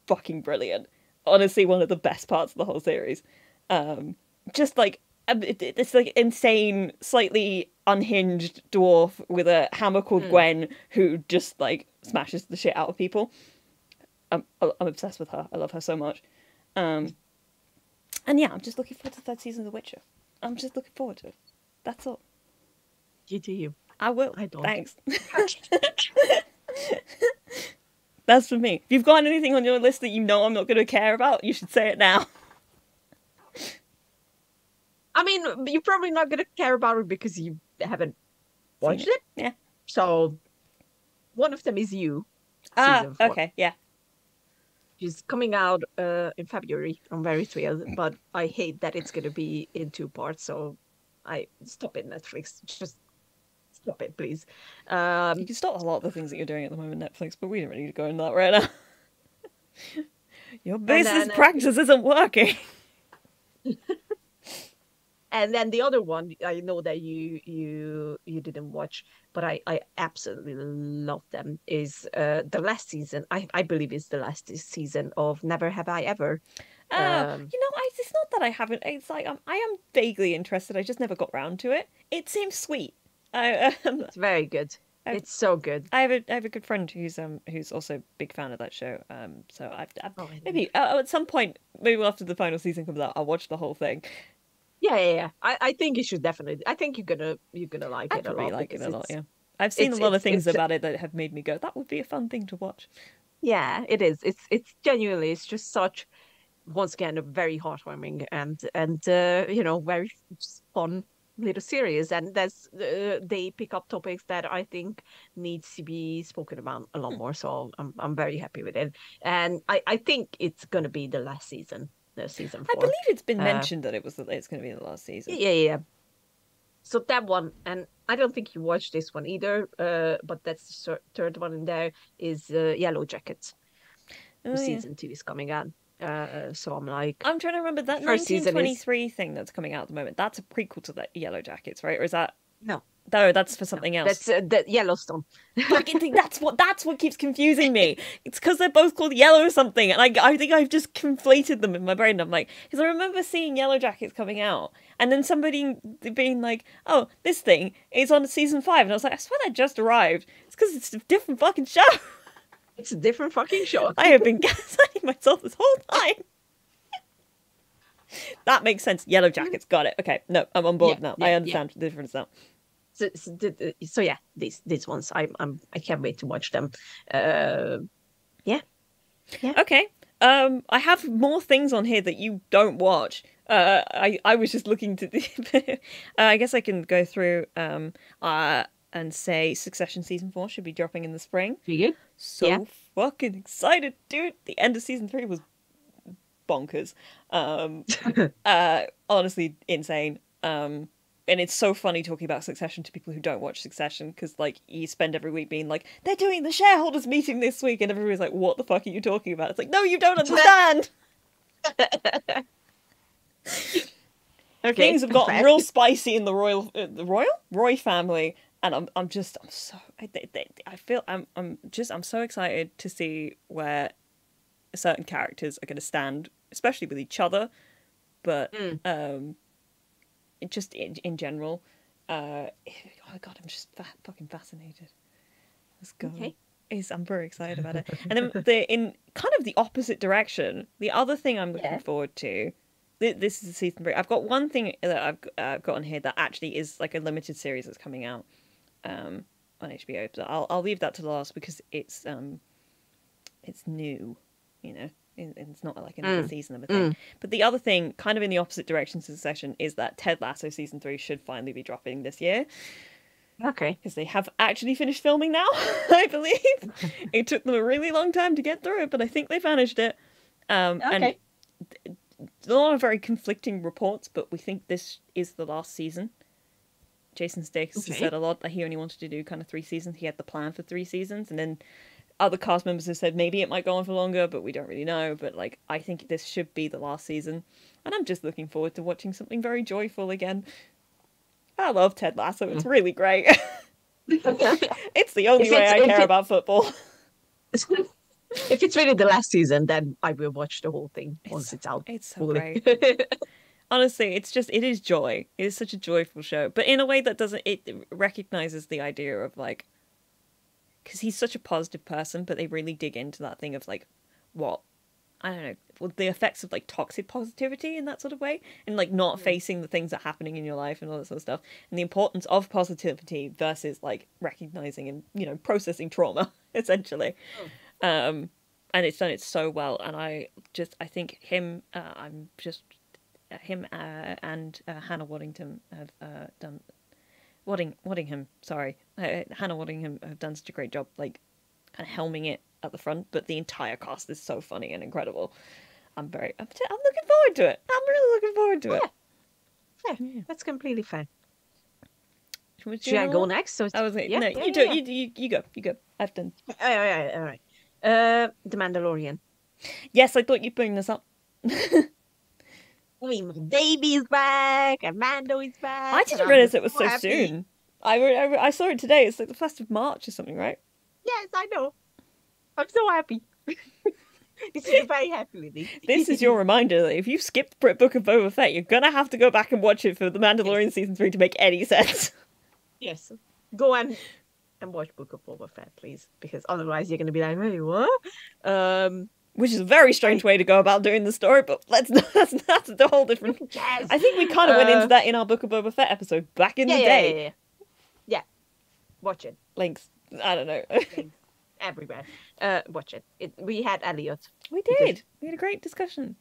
fucking brilliant. Honestly, one of the best parts of the whole series. Um, just like. It's like insane, slightly unhinged dwarf with a hammer called mm. Gwen who just like smashes the shit out of people. I'm, I'm obsessed with her. I love her so much. Um, and yeah, I'm just looking forward to the third season of The Witcher. I'm just looking forward to it. That's all. You do you. I will. I don't. Thanks. That's for me. If you've got anything on your list that you know I'm not going to care about, you should say it now. I mean, you're probably not going to care about it because you haven't watched it. Yeah. So, one of them is You. Ah, uh, okay, yeah. She's coming out uh, in February. I'm very thrilled, but I hate that it's going to be in two parts. So, I stop it, Netflix. Just stop it, please. Um, you can stop a lot of the things that you're doing at the moment, Netflix, but we don't really need to go into that right now. Your business practice isn't working. And then the other one, I know that you you you didn't watch, but I, I absolutely love them, is uh, the last season. I, I believe it's the last season of Never Have I Ever. Oh, um, you know, I, it's not that I haven't. It's like um, I am vaguely interested. I just never got round to it. It seems sweet. I, um, it's very good. I've, it's so good. I have a I have a good friend who's um who's also a big fan of that show. Um, so I've, I've oh, maybe uh, at some point, maybe after the final season comes out, I'll watch the whole thing. Yeah, yeah, yeah. I, I think you should definitely. I think you're gonna you're gonna like I it a lot. I like it a lot. Yeah, I've seen a lot of things about it that have made me go, that would be a fun thing to watch. Yeah, it is. It's it's genuinely. It's just such, once again, a very heartwarming and and uh, you know, very fun little series. And that's uh, they pick up topics that I think needs to be spoken about a lot more. So I'm I'm very happy with it. And I I think it's gonna be the last season. No, season four. I believe it's been mentioned uh, that it was that it's going to be the last season. Yeah, yeah. So that one, and I don't think you watched this one either. Uh, but that's the third one in there is uh, Yellowjackets. Oh, season yeah. two is coming out. Uh, so I'm like, I'm trying to remember that nineteen twenty-three is... thing that's coming out at the moment. That's a prequel to the Yellowjackets, right? Or is that no? No, that's for something no, else. That's uh, that Yellowstone. that's what that's what keeps confusing me. It's because they're both called Yellow something, and I I think I've just conflated them in my brain. I'm like, because I remember seeing Yellowjackets coming out, and then somebody being like, "Oh, this thing is on season five," and I was like, "I swear that just arrived." It's because it's a different fucking show. It's a different fucking show. I have been gaslighting myself this whole time. That makes sense. Yellowjackets, got it. Okay, no, I'm on board yeah, now. Yeah, I understand yeah. the difference now. So, so, so yeah, these these ones, I'm I'm I can't wait to watch them. Uh, yeah, yeah. Okay. Um, I have more things on here that you don't watch. Uh, I I was just looking to. uh, I guess I can go through. Um, uh, and say Succession season four should be dropping in the spring. Pretty good. So yeah. fucking excited, dude! The end of season three was bonkers. Um, uh, honestly, insane. Um. And it's so funny talking about Succession to people who don't watch Succession, because, like, you spend every week being like, they're doing the shareholders meeting this week, and everybody's like, what the fuck are you talking about? It's like, no, you don't understand! Okay, things have gotten real spicy in the royal... Uh, the royal? Roy family, and I'm, I'm just, I'm so... I, I feel, I'm, I'm just, I'm so excited to see where certain characters are going to stand, especially with each other, but, mm. um... just in, in general uh oh god I'm just fa fucking fascinated. Let's go. Okay. It's, I'm very excited about it. And then the in kind of the opposite direction, the other thing I'm looking yeah. forward to, th this is the season break. I've got one thing that I've uh, got on here that actually is like a limited series that's coming out um on H B O, but I'll, I'll leave that to the last because it's um it's new, you know. It's not like another mm. season of a thing. Mm. But the other thing, kind of in the opposite direction to Succession, is that Ted Lasso season three should finally be dropping this year. Okay. Because they have actually finished filming now, I believe. It took them a really long time to get through it, but I think they managed it. Um, okay. And a lot of very conflicting reports, but we think this is the last season. Jason Stakes okay. has said a lot that he only wanted to do kind of three seasons. He had the plan for three seasons, and then... other cast members have said maybe it might go on for longer, but we don't really know. But, like, I think this should be the last season. And I'm just looking forward to watching something very joyful again. I love Ted Lasso. It's really great. It's the only way I care it, about football. If it's really the last season, then I will watch the whole thing once it's, it's out. It's so fully. great. Honestly, it's just, it is joy. It is such a joyful show. But in a way that doesn't, it recognizes the idea of, like, because he's such a positive person, but they really dig into that thing of, like, what, I don't know, well, the effects of, like, toxic positivity in that sort of way, and, like, not yeah. facing the things that are happening in your life and all that sort of stuff, and the importance of positivity versus, like, recognizing and, you know, processing trauma, essentially. Oh. Um, and it's done it so well, and I just, I think him, uh, I'm just, uh, him uh, and uh, Hannah Waddington have uh, done... Wadding, Waddingham, sorry, uh, Hannah Waddingham have done such a great job, like, and helming it at the front. But the entire cast is so funny and incredible. I'm very, I'm, t I'm looking forward to it. I'm really looking forward to it. Yeah, yeah, yeah. That's completely fine. Should, Should I go next? So I was like, yeah, no, yeah, you yeah, do, yeah. You, you, you go, you go. I've done. All right, all right. Uh, The Mandalorian. Yes, I thought you'd bring this up. I mean, my baby's back, Amanda is back. I didn't realise it was so happy. soon. I, I, I saw it today. It's like the first of March or something, right? Yes, I know. I'm so happy. You're very happy with me. This is your reminder that if you skipped the Book of Boba Fett, you're going to have to go back and watch it for The Mandalorian yes. Season three to make any sense. Yes. Go and, and watch Book of Boba Fett, please. Because otherwise you're going to be like, hey, what? Um, Which is a very strange way to go about doing the story, but let's, that's, that's a whole different... Yes. I think we kind of uh, went into that in our Book of Boba Fett episode back in yeah, the yeah, day. Yeah, yeah, yeah. yeah. Watch it. Links. I don't know. Links. Everywhere. Uh, watch it. it. We had Elliot. We did. We had a great discussion.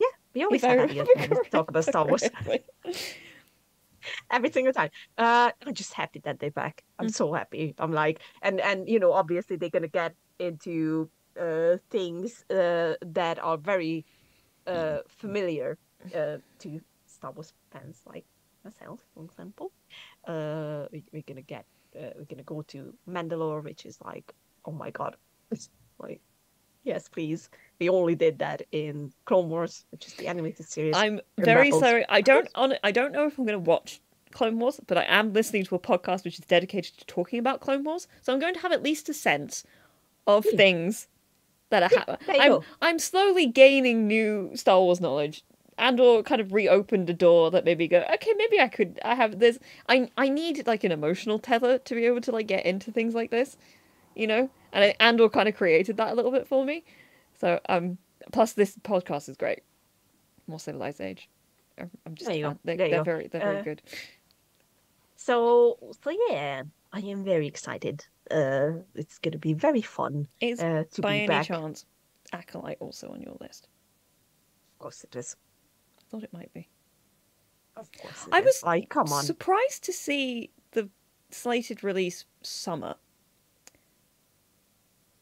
Yeah, we always have Elliot talk about Star Wars. Every single time. Uh, I'm just happy that they're back. I'm mm. so happy. I'm like, and, and you know, obviously they're going to get into uh, things uh, that are very uh, familiar uh, to Star Wars fans like myself, for example. Uh, we, we're going to get, uh, we're going to go to Mandalore, which is like, oh my god, it's like, yes, please. We only did that in Clone Wars, which is the animated series. I'm very Rebels. sorry. I don't on, I don't know if I'm going to watch Clone Wars, but I am listening to a podcast which is dedicated to talking about Clone Wars, so I'm going to have at least a sense of yeah. things that are yeah, happening. I'm, I'm slowly gaining new Star Wars knowledge, and or kind of reopened a door that maybe go, okay, maybe I could, I have this. I, I need, like, an emotional tether to be able to, like, get into things like this. You know, and Andor kind of created that a little bit for me. So, um, plus this podcast is great. More civilized age. I'm just, they're, they're very, they're uh, very good. So, so yeah, I am very excited. Uh, it's going to be very fun. Is uh, to by be any back. chance Acolyte also on your list? Of course it is. I thought it might be. Of course. It I is. was like, come on. surprised to see the slated release summer.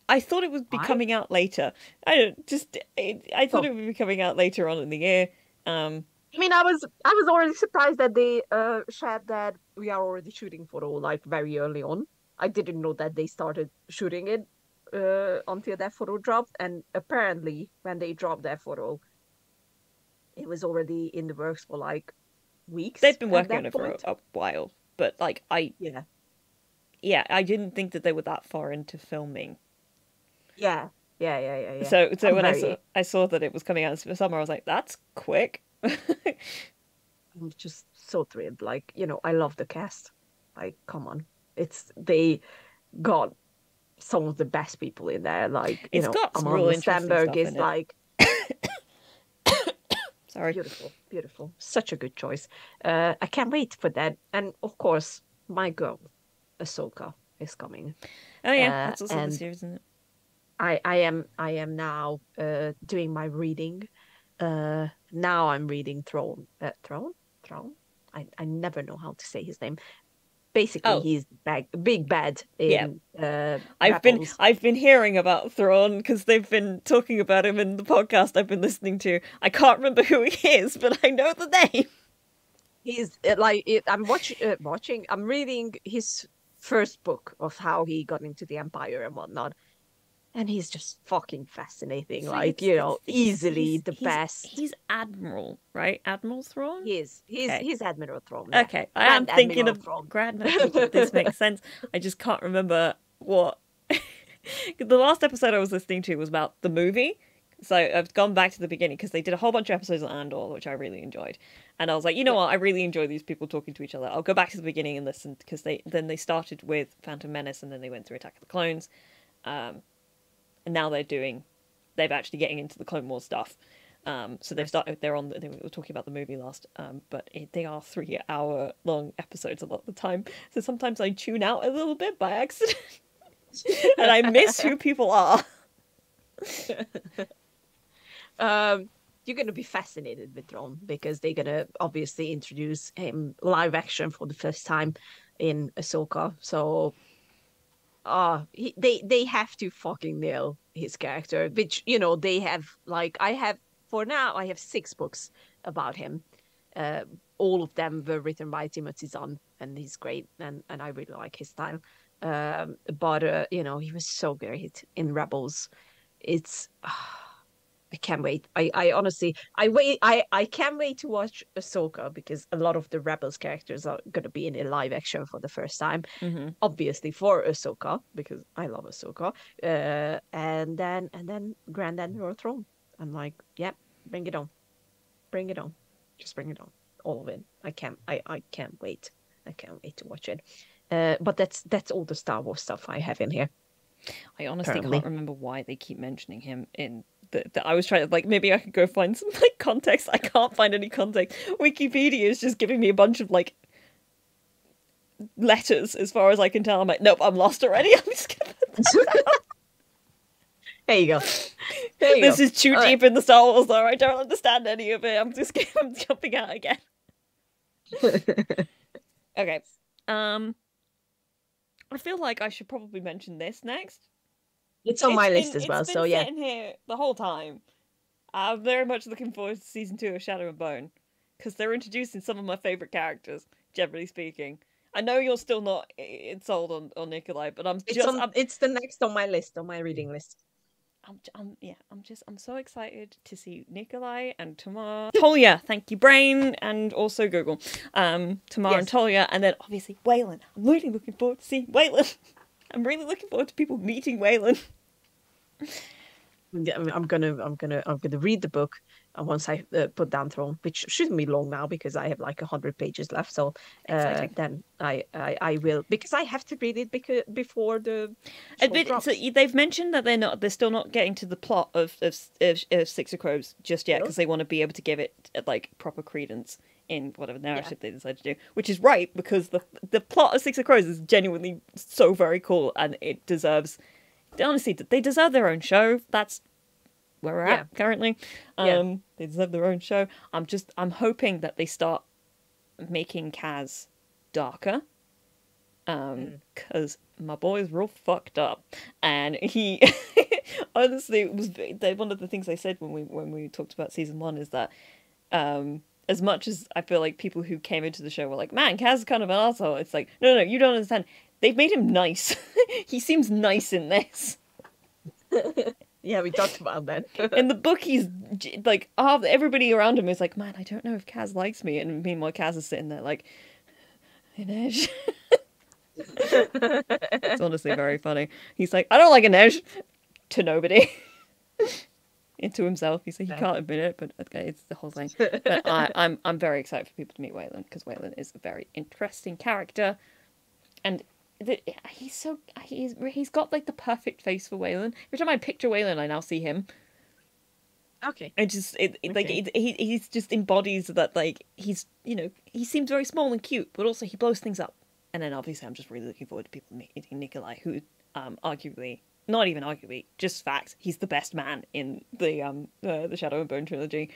I thought it would be Why? coming out later. I don't just. It, I thought oh. it would be coming out later on in the year. Um, I mean, I was I was already surprised that they uh, shared that we are already shooting for all like very early on. I didn't know that they started shooting it uh, until that photo dropped, and apparently when they dropped that photo, it was already in the works for like weeks. They've been working on it for a, a while, but like I yeah yeah I didn't think that they were that far into filming. Yeah, yeah, yeah, yeah, yeah. So, so I'm when very... I saw I saw that it was coming out in summer, I was like, "That's quick." I'm just so thrilled. Like, you know, I love the cast. Like, come on, it's they got some of the best people in there. Like, you it's know, got some Amanda Stenberg is like, sorry, beautiful, beautiful, such a good choice. Uh, I can't wait for that. And of course, my girl, Ahsoka, is coming. Oh yeah, uh, that's also and... this year, isn't it? I, I am I am now uh, doing my reading. Uh, now I'm reading Throne. Uh, Throne? Throne? I, I never know how to say his name. Basically, oh. he's bag, big bad in yeah. uh, I've been I've been hearing about Thrawn because they've been talking about him in the podcast I've been listening to. I can't remember who he is, but I know the name. He's uh, like it, I'm watch, uh, watching. I'm reading his first book of how he got into the Empire and whatnot. And he's just fucking fascinating, like, you know, easily he's, the he's, best. He's Admiral, right? Admiral Thrawn? He is. He's, okay. he's Admiral Thrawn. Yeah. Okay, I Grand am Admiral thinking of Thrawn. Grand This makes sense. I just can't remember what... The last episode I was listening to was about the movie, so I've gone back to the beginning, because they did a whole bunch of episodes on Andor, which I really enjoyed. And I was like, you know what, I really enjoy these people talking to each other. I'll go back to the beginning and listen, because they then they started with Phantom Menace, and then they went through Attack of the Clones. Um... And now they're doing, they've actually getting into the Clone Wars stuff. Um, so they've started, they're on, they were talking about the movie last, um, but it, they are three hour long episodes a lot of the time. So sometimes I tune out a little bit by accident and I miss who people are. um, you're going to be fascinated with Thrawn because they're going to obviously introduce him live action for the first time in Ahsoka. So... Oh, he, they they have to fucking nail his character, which, you know, they have, like, I have, for now, I have six books about him. Uh, all of them were written by Timothy Zahn, and he's great, and, and I really like his style. Um, but, uh, you know, he was so great in Rebels. It's, oh, can't wait. I, I honestly, I wait. I, I can't wait to watch Ahsoka because a lot of the Rebels characters are going to be in a live action for the first time. Mm-hmm. Obviously for Ahsoka because I love Ahsoka. Uh, and then and then Grand Admiral Thrawn. I'm like, yeah, bring it on, bring it on, just bring it on, all of it. I can't. I, I can't wait. I can't wait to watch it. Uh, but that's that's all the Star Wars stuff I have in here. I honestly Apparently. can't remember why they keep mentioning him in the, the... I was trying to, like, maybe I could go find some, like, context. I can't find any context. Wikipedia is just giving me a bunch of, like, letters as far as I can tell. I'm like, nope, I'm lost already. I'm just gonna... There you go. There you this go. is too all deep right. in the Star Wars lore. I don't understand any of it. I'm just I'm jumping out again. Okay. Um... I feel like I should probably mention this next. It's on it's my been, list as well, so yeah. It's been sitting here the whole time. I'm very much looking forward to season two of Shadow and Bone because they're introducing some of my favorite characters, generally speaking. I know you're still not sold on, on Nikolai, but I'm it's just on, I'm, it's the next on my list, on my reading list. I'm, I'm yeah, I'm just I'm so excited to see Nikolai and Tamar, Tolia. Thank you, Brain, and also Google. Um, Tamar yes. and Tolia, and then obviously Waylon. I'm really looking forward to seeing Waylon. I'm really looking forward to people meeting Waylon. Yeah, I'm gonna, I'm gonna, I'm gonna read the book once I uh, put down Throne, which shouldn't be long now because I have like a hundred pages left. So uh, then I, I, I will because I have to read it because before the. But so they've mentioned that they're not, they're still not getting to the plot of of, of, of Six of Crows just yet because no. they want to be able to give it like proper credence in whatever narrative yeah. they decide to do, which is right because the the plot of Six of Crows is genuinely so very cool and it deserves. Honestly, they deserve their own show. That's where we're yeah. at currently. Um, yeah. They deserve their own show. I'm just, I'm hoping that they start making Kaz darker. Um, because mm. my boy is real fucked up. And he, honestly, it was one of the things I said when we when we talked about season one is that um, as much as I feel like people who came into the show were like, man, Kaz is kind of an asshole. It's like, no, no, you don't understand. They've made him nice. He seems nice in this. Yeah, we talked about that. In the book, he's like, oh, everybody around him is like, man, I don't know if Kaz likes me. And meanwhile, Kaz is sitting there like, Inej. It's honestly very funny. He's like, I don't like Inej. To nobody. And to himself. He's like, he can't admit it, but okay, it's the whole thing. But I, I'm, I'm very excited for people to meet Waylon because Waylon is a very interesting character. And... he's so he's he's got like the perfect face for Waylon. Every time I picture Waylon, I now see him. Okay. And just it, it, okay. like it, he he's just embodies that, like, he's, you know, he seems very small and cute, but also he blows things up. And then obviously, I'm just really looking forward to people meeting Nikolai, who, um, arguably not even arguably, just facts, he's the best man in the um uh, the Shadow and Bone trilogy.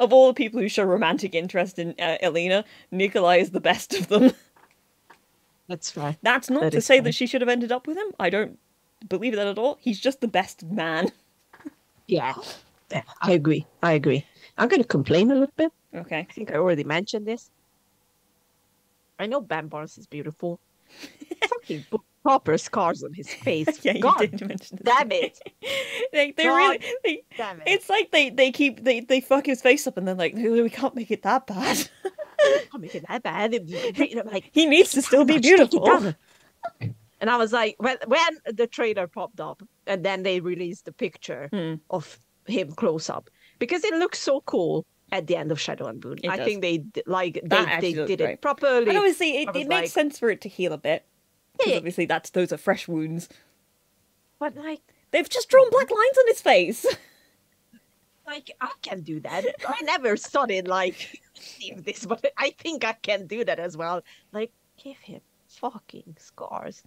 Of all the people who show romantic interest in uh, Elena, Nikolai is the best of them. That's right. That's not that to say right. that she should have ended up with him. I don't believe that at all. He's just the best man. Yeah, yeah, I agree. I agree. I'm going to complain a little bit. Okay. I think I already mentioned this. I know Bam Barnes is beautiful. Fucking proper scars on his face. Yeah, God, you did mention this. Damn it. Like, they God, really, they, damn it. It's like they, they keep, they, they fuck his face up and they're like, we can't make it that bad. I'll make it that bad. Like, he needs to still be beautiful. And I was like, when, when the trailer popped up and then they released the picture mm. of him close up, because it looks so cool at the end of Shadow and Bone. I does. think they like that they, they did great. it properly. And obviously, it, it makes like, sense for it to heal a bit. Yeah, obviously, that's those are fresh wounds. But like, they've just drawn black lines on his face. Like, I can do that. I never studied like this, but I think I can do that as well. Like, give him fucking scars.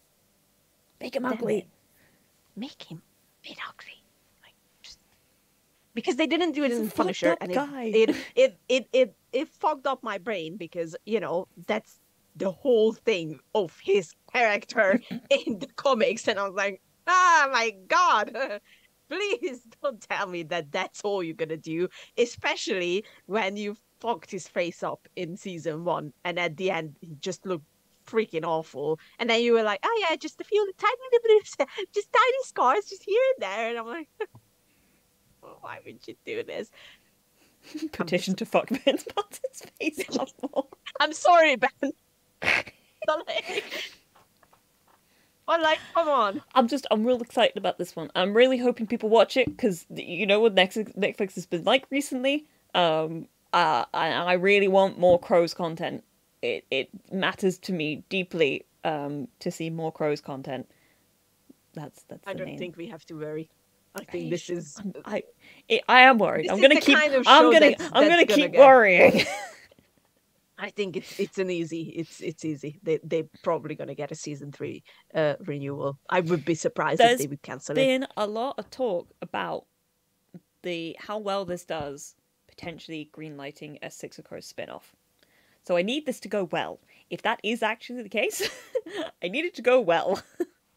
Make him ugly. Make him a bit ugly. Like, just... because they didn't do it in Punisher, and it, it, it it it it fucked up my brain because, you know, that's the whole thing of his character in the comics, and I was like, oh my God. Please don't tell me that that's all you're going to do, especially when you fucked his face up in season one and at the end he just looked freaking awful. And then you were like, oh yeah, just a few tiny little, just tiny scars just here and there. And I'm like, oh, I why would you do this? Petition to fuck Ben's Martin's face off more. I'm sorry, Ben. Sorry. Well, like, come on. I'm just, I'm real excited about this one. I'm really hoping people watch it, because you know what Netflix has been like recently. Um, uh, I, I really want more Crow's content. It it matters to me deeply um, to see more Crow's content. That's that's. I don't name. think we have to worry. I think I this should, is. I it, I am worried. I'm gonna keep. Kind of I'm gonna. That's, I'm that's gonna keep gonna worrying. I think it's it's an easy. It's it's easy. They they're probably gonna get a season three uh, renewal. I would be surprised There's if they would cancel it. There's been a lot of talk about the how well this does potentially greenlighting a Six of Crows spinoff. So I need this to go well. If that is actually the case, I need it to go well. It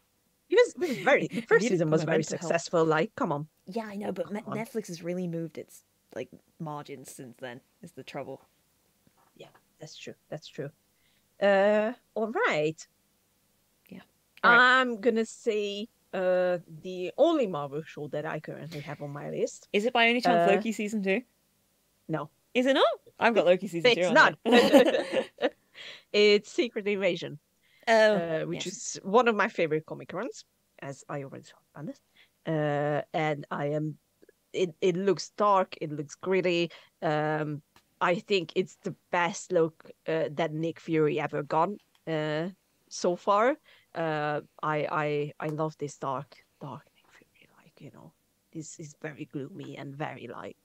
was, it was very the first season was very successful. Help. Like, come on. Yeah, I know, but come Netflix on. has really moved its like margins since then. Is the trouble? Yeah, that's true. That's true. Uh, all right. Yeah, all right. I'm gonna say uh the only Marvel show that I currently have on my list. Is it by any chance uh, Loki season two? No. Is it not? I've got Loki season two. It's not. It's Secret Invasion, oh, uh, which yes. is one of my favorite comic runs, as I already found it. Uh, and I am. It it looks dark. It looks gritty. Um, I think it's the best look uh, that Nick Fury ever gone uh, so far. Uh, I I I love this dark dark Nick Fury. Like, you know, this is very gloomy and very like.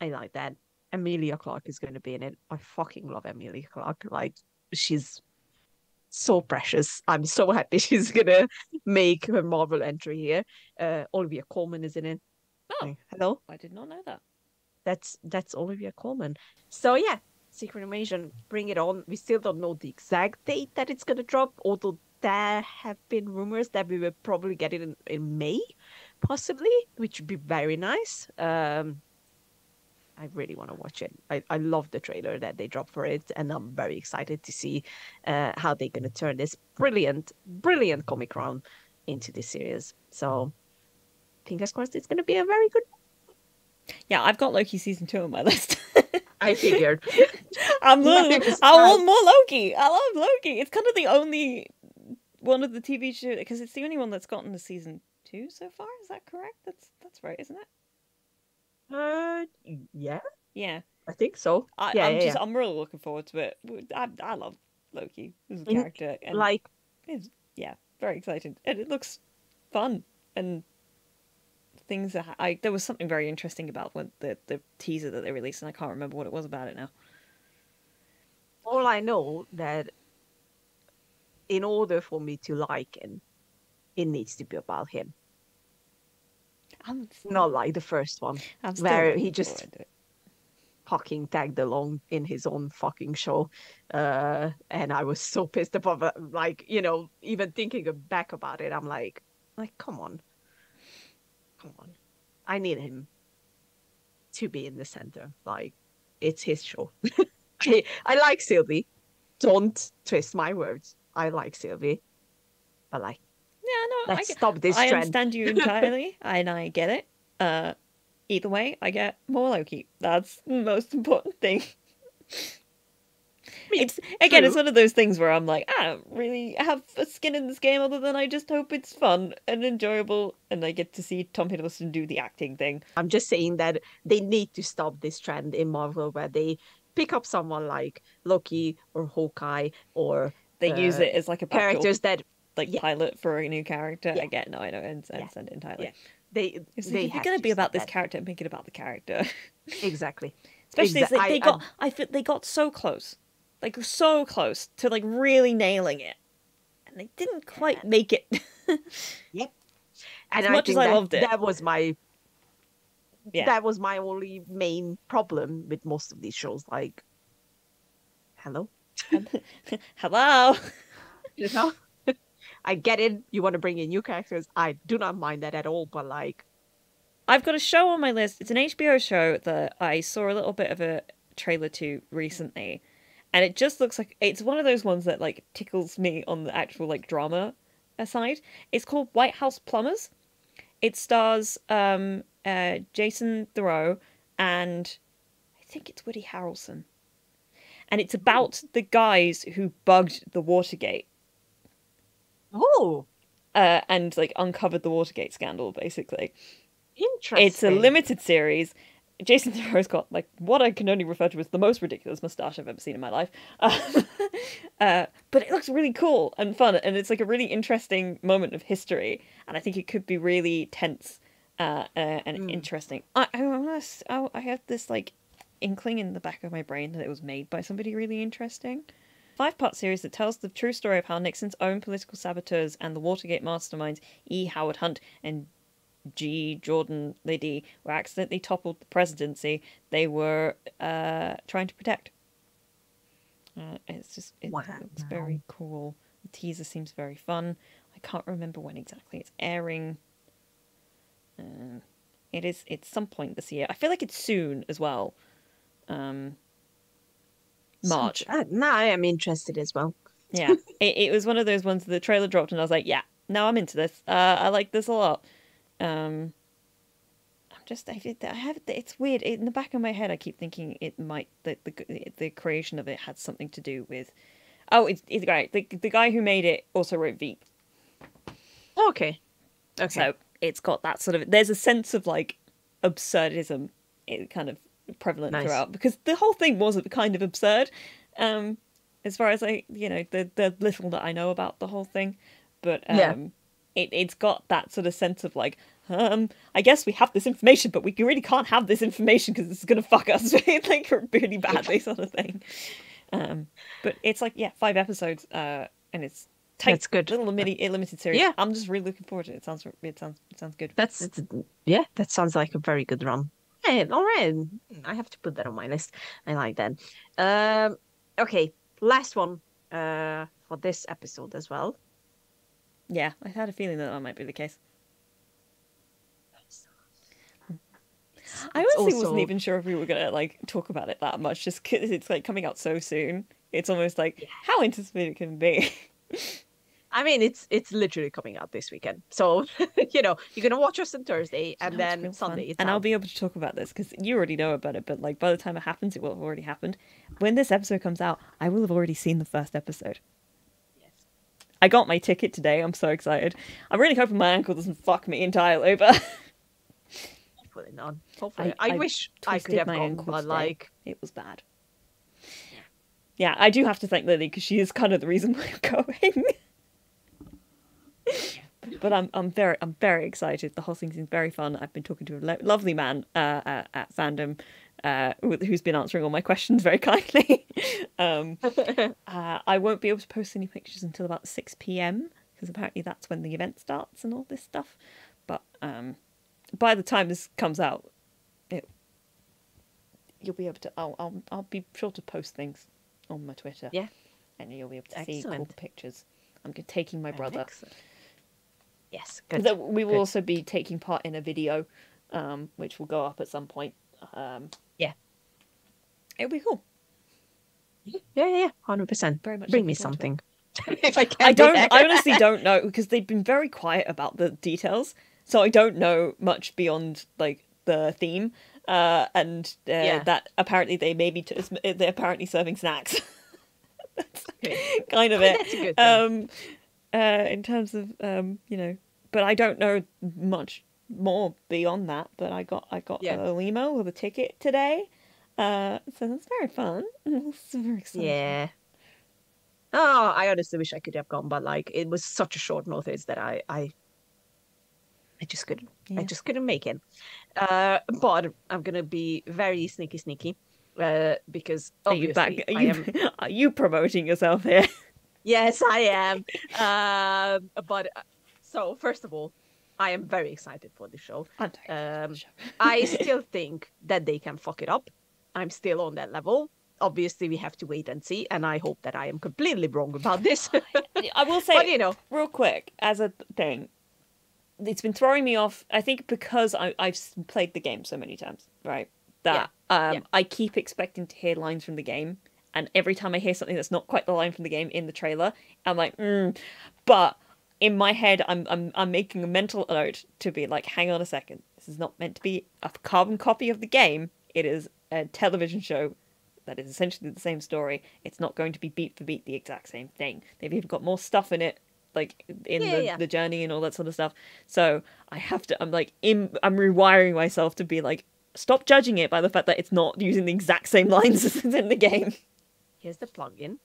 I like that. Emilia Clarke is going to be in it. I fucking love Emilia Clarke. Like, she's so precious. I'm so happy she's going to make her Marvel entry here. Uh, Olivia Colman is in it. Oh, like, hello. I did not know that. That's that's Olivia Colman. So yeah, Secret Invasion, bring it on. We still don't know the exact date that it's going to drop, although there have been rumors that we will probably get it in, in May, possibly, which would be very nice. Um, I really want to watch it. I, I love the trailer that they dropped for it, and I'm very excited to see uh, how they're going to turn this brilliant, brilliant comic round into this series. So, fingers crossed, it's going to be a very good one. Yeah, I've got Loki season two on my list. I figured. I'm I want more Loki. I love Loki. It's kind of the only one of the T V shows, because it's the only one that's gotten a season two so far. Is that correct? That's that's right, isn't it? Uh, yeah, yeah, I think so. I, yeah, I'm yeah, just, yeah. I'm really looking forward to it. I, I love Loki as a character, and like, it's, yeah, very exciting, and it looks fun. And things that I there was something very interesting about when the the teaser that they released, and I can't remember what it was about it now. All I know that in order for me to like him, it needs to be about him. I'm not like the first one, where he just fucking tagged along in his own fucking show, uh, and I was so pissed about it. Like, you know, even thinking back about it, I'm like, like, come on, come on, I need him to be in the center. Like, it's his show. I, I like Sylvie. Don't twist my words. I like Sylvie, but like. Yeah, no, Let's I, stop this I trend. understand you entirely, and I get it. Uh, either way, I get more Loki. That's the most important thing. It's again, it's one of those things where I'm like, I don't really have a skin in this game, other than I just hope it's fun and enjoyable, and I get to see Tom Hiddleston do the acting thing. I'm just saying that they need to stop this trend in Marvel, where they pick up someone like Loki or Hawkeye, or they uh, use it as like a characters that. Like yeah. pilot for a new character. Yeah. I get no, I don't understand yeah. it entirely. Yeah. They, so they if you're going to be about this that. character, make it about the character. Exactly. Especially Exa as they, I, they got, um, I feel they got so close, like so close to like really nailing it, and they didn't quite yeah. make it. Yep. And as I much think as I that, loved it, that was my. Yeah. That was my only main problem with most of these shows. Like, hello, hello, you know. I get it. You want to bring in new characters. I do not mind that at all. But like, I've got a show on my list. It's an H B O show that I saw a little bit of a trailer to recently, and it just looks like it's one of those ones that like tickles me on the actual like drama aside. It's called White House Plumbers. It stars um uh, Jason Theroux, and I think it's Woody Harrelson. And it's about the guys who bugged the Watergate. Oh. Uh, and, like, uncovered the Watergate scandal, basically. Interesting. It's a limited series. Jason Theroux's got, like, what I can only refer to as the most ridiculous moustache I've ever seen in my life. Um, uh, but it looks really cool and fun, and it's, like, a really interesting moment of history. And I think it could be really tense uh, uh, and mm. interesting. I, I, almost, I, I have this, like, inkling in the back of my brain that it was made by somebody really interesting. Five-part series that tells the true story of how Nixon's own political saboteurs and the Watergate masterminds E. Howard Hunt and G. Jordan Liddy were accidentally toppled the presidency they were uh, trying to protect. Uh, it's just it wow. looks very cool. The teaser seems very fun. I can't remember when exactly it's airing. Um, it is it's some point this year. I feel like it's soon as well. Um, March. So, uh, no, I am interested as well. Yeah, it, it was one of those ones the trailer dropped and I was like, yeah, now I'm into this. Uh, I like this a lot. Um, I'm just, I, I have, it's weird. It, in the back of my head, I keep thinking it might, the, the, the creation of it had something to do with, oh, it's, it's great. The, the guy who made it also wrote Veep. Okay. Okay. So it's got that sort of, there's a sense of like absurdism. It kind of, prevalent nice. Throughout, because the whole thing was kind of absurd um as far as I you know the the little that I know about the whole thing, but um yeah. it, it's got that sort of sense of like um I guess we have this information but we really can't have this information because it's gonna fuck us like really badly sort of thing. Um but it's like yeah five episodes uh and it's tight. That's good. Little mini limited series. Yeah, I'm just really looking forward to it. It sounds it sounds it sounds good. That's yeah that sounds like a very good run. All right, I have to put that on my list. I like that. Um, okay, last one uh, for this episode as well. Yeah, I had a feeling that that might be the case. It's I honestly also... wasn't even sure if we were gonna like talk about it that much, just because it's like coming out so soon. It's almost like yeah. how anticipated it can be. I mean, it's it's literally coming out this weekend. So, you know, you're going to watch us on Thursday and no, then Sunday. It's and out. I'll be able to talk about this because you already know about it. But like by the time it happens, it will have already happened. When this episode comes out, I will have already seen the first episode. Yes. I got my ticket today. I'm so excited. I'm really hoping my ankle doesn't fuck me entirely. But hopefully not. Hopefully. I, I, I wish I could have gone, but like... It was bad. Yeah, I do have to thank Lily because she is kind of the reason why I'm going. But I'm I'm very I'm very excited. The whole thing seems very fun. I've been talking to a lo lovely man uh, uh, at fandom, uh, who's been answering all my questions very kindly. um, uh, I won't be able to post any pictures until about six p m because apparently that's when the event starts and all this stuff. But um, by the time this comes out, it you'll be able to. I'll I'll I'll be sure to post things on my Twitter. Yeah, and you'll be able to Excellent. See cool pictures. I'm taking my brother. Excellent. Yes, good. So we will good. Also be taking part in a video, um, which will go up at some point. Um, yeah, it'll be cool. Yeah, yeah, yeah, hundred percent. Very much. Bring me something. If I can, I don't. I honestly don't know because they've been very quiet about the details, so I don't know much beyond like the theme, uh, and uh, yeah. that apparently they may be just, they're apparently serving snacks. That's okay. kind of it. That's a good thing. Um, Uh, in terms of um, you know, but I don't know much more beyond that. But I got I got yeah. a limo with a ticket today, uh, so that's very fun. It's very exciting. Yeah. Oh, I honestly wish I could have gone, but like it was such a short notice that I I, I just couldn't yeah. I just couldn't make it. Uh, but I'm gonna be very sneaky sneaky, uh, because obviously are you, back? Are you, I am... are you promoting yourself here? Yes, I am. Uh, but uh, so first of all, I am very excited for the show. I'm um, show. I still think that they can fuck it up. I'm still on that level. Obviously, we have to wait and see. And I hope that I am completely wrong about this. I will say, but, you know, real quick as a thing, it's been throwing me off. I think because I, I've played the game so many times, right? That yeah. Um, yeah. I keep expecting to hear lines from the game. And every time I hear something that's not quite the line from the game in the trailer, I'm like, mm. But in my head, I'm I'm I'm making a mental note to be like, hang on a second, This is not meant to be a carbon copy of the game. It is a television show that is essentially the same story. It's not going to be beat for beat the exact same thing. They've even got more stuff in it, like in yeah, the, yeah. the journey and all that sort of stuff. So I have to, I'm like, in, I'm rewiring myself to be like, stop judging it by the fact that it's not using the exact same lines as in the game. Here's the plug-in.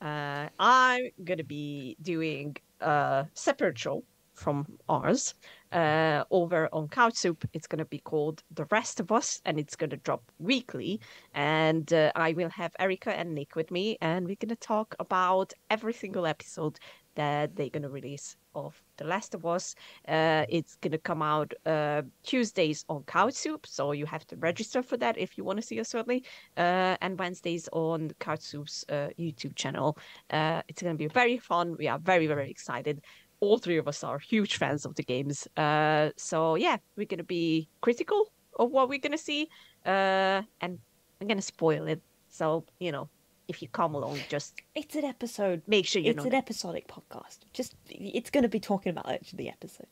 Uh, I'm going to be doing a separate show from ours uh, over on Couch Soup. It's going to be called The Rest of Us, and it's going to drop weekly. And uh, I will have Erica and Nick with me, and we're going to talk about every single episode that they're going to release of The Last of Us. Uh, it's going to come out uh, Tuesdays on Couch Soup, so you have to register for that if you want to see us early, uh, and Wednesdays on Couch Soup's uh, YouTube channel. Uh, it's going to be very fun. We are very, very excited. All three of us are huge fans of the games. Uh, so, yeah, we're going to be critical of what we're going to see, uh, and I'm going to spoil it. So, you know, if you come along, just it's an episode. Make sure you know it's an episodic podcast. Just it's going to be talking about each of the episodes.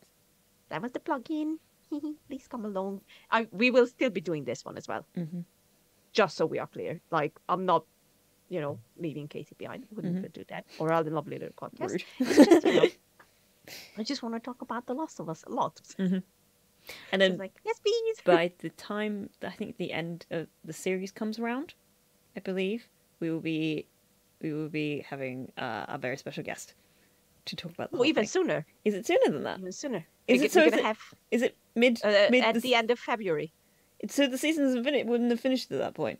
That was the plug-in. Please come along. I we will still be doing this one as well. Mm-hmm. Just so we are clear, like I'm not, you know, leaving Katie behind. I wouldn't mm-hmm. do that. Or our lovely little podcast. Rude. It's just, you know, I just want to talk about The Last of Us a lot. Mm-hmm. And then, like, yes, please. By the time I think the end of the series comes around, I believe. We will be, we will be having uh, a very special guest to talk about. Well, even thing. sooner. Is it sooner than that? Even sooner. Is we, it so? Is it, have, is it mid? Uh, mid at the, the end of February. It, so the season isn't finished. Wouldn't have finished at that point.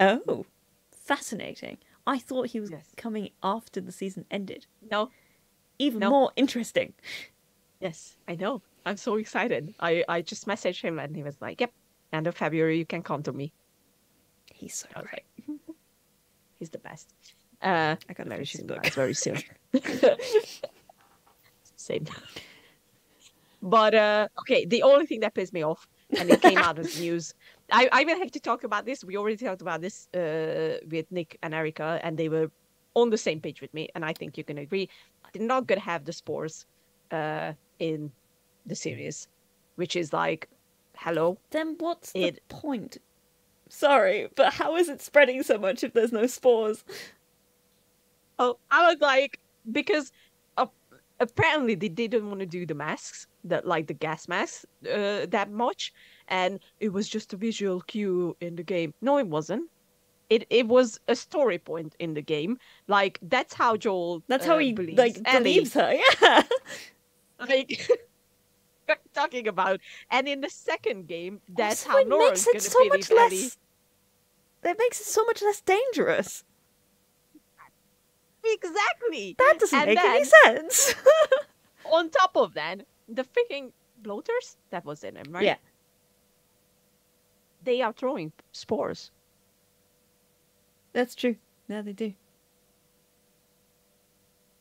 Oh, fascinating! I thought he was yes. coming after the season ended. No, even no. more interesting. Yes, I know. I'm so excited. I I just messaged him and he was like, "Yep, end of February. You can come to me." He's so great. Like, he's the best. Uh, I got married. She's book very soon. Same. But uh, okay, the only thing that pissed me off, and it came out as news. I, I will have to talk about this. We already talked about this uh, with Nick and Erica, and they were on the same page with me. And I think you can agree, they're not going to have the spores uh, in the series, which is like, hello. Then what's it... the point? Sorry, but how is it spreading so much if there's no spores? Oh, I was like, because uh, apparently they didn't want to do the masks, that like the gas masks, uh, that much, and it was just a visual cue in the game. No, it wasn't. It it was a story point in the game. Like that's how Joel. That's uh, how he believes like Ellie. believes her. Yeah. Like. Talking about, and in the second game, that's how Nora's going to believe Ellie. That makes it so much less dangerous. Exactly. That doesn't make any sense. On top of that, the freaking bloaters that was in him, right? Yeah. They are throwing spores. That's true. Yeah, they do.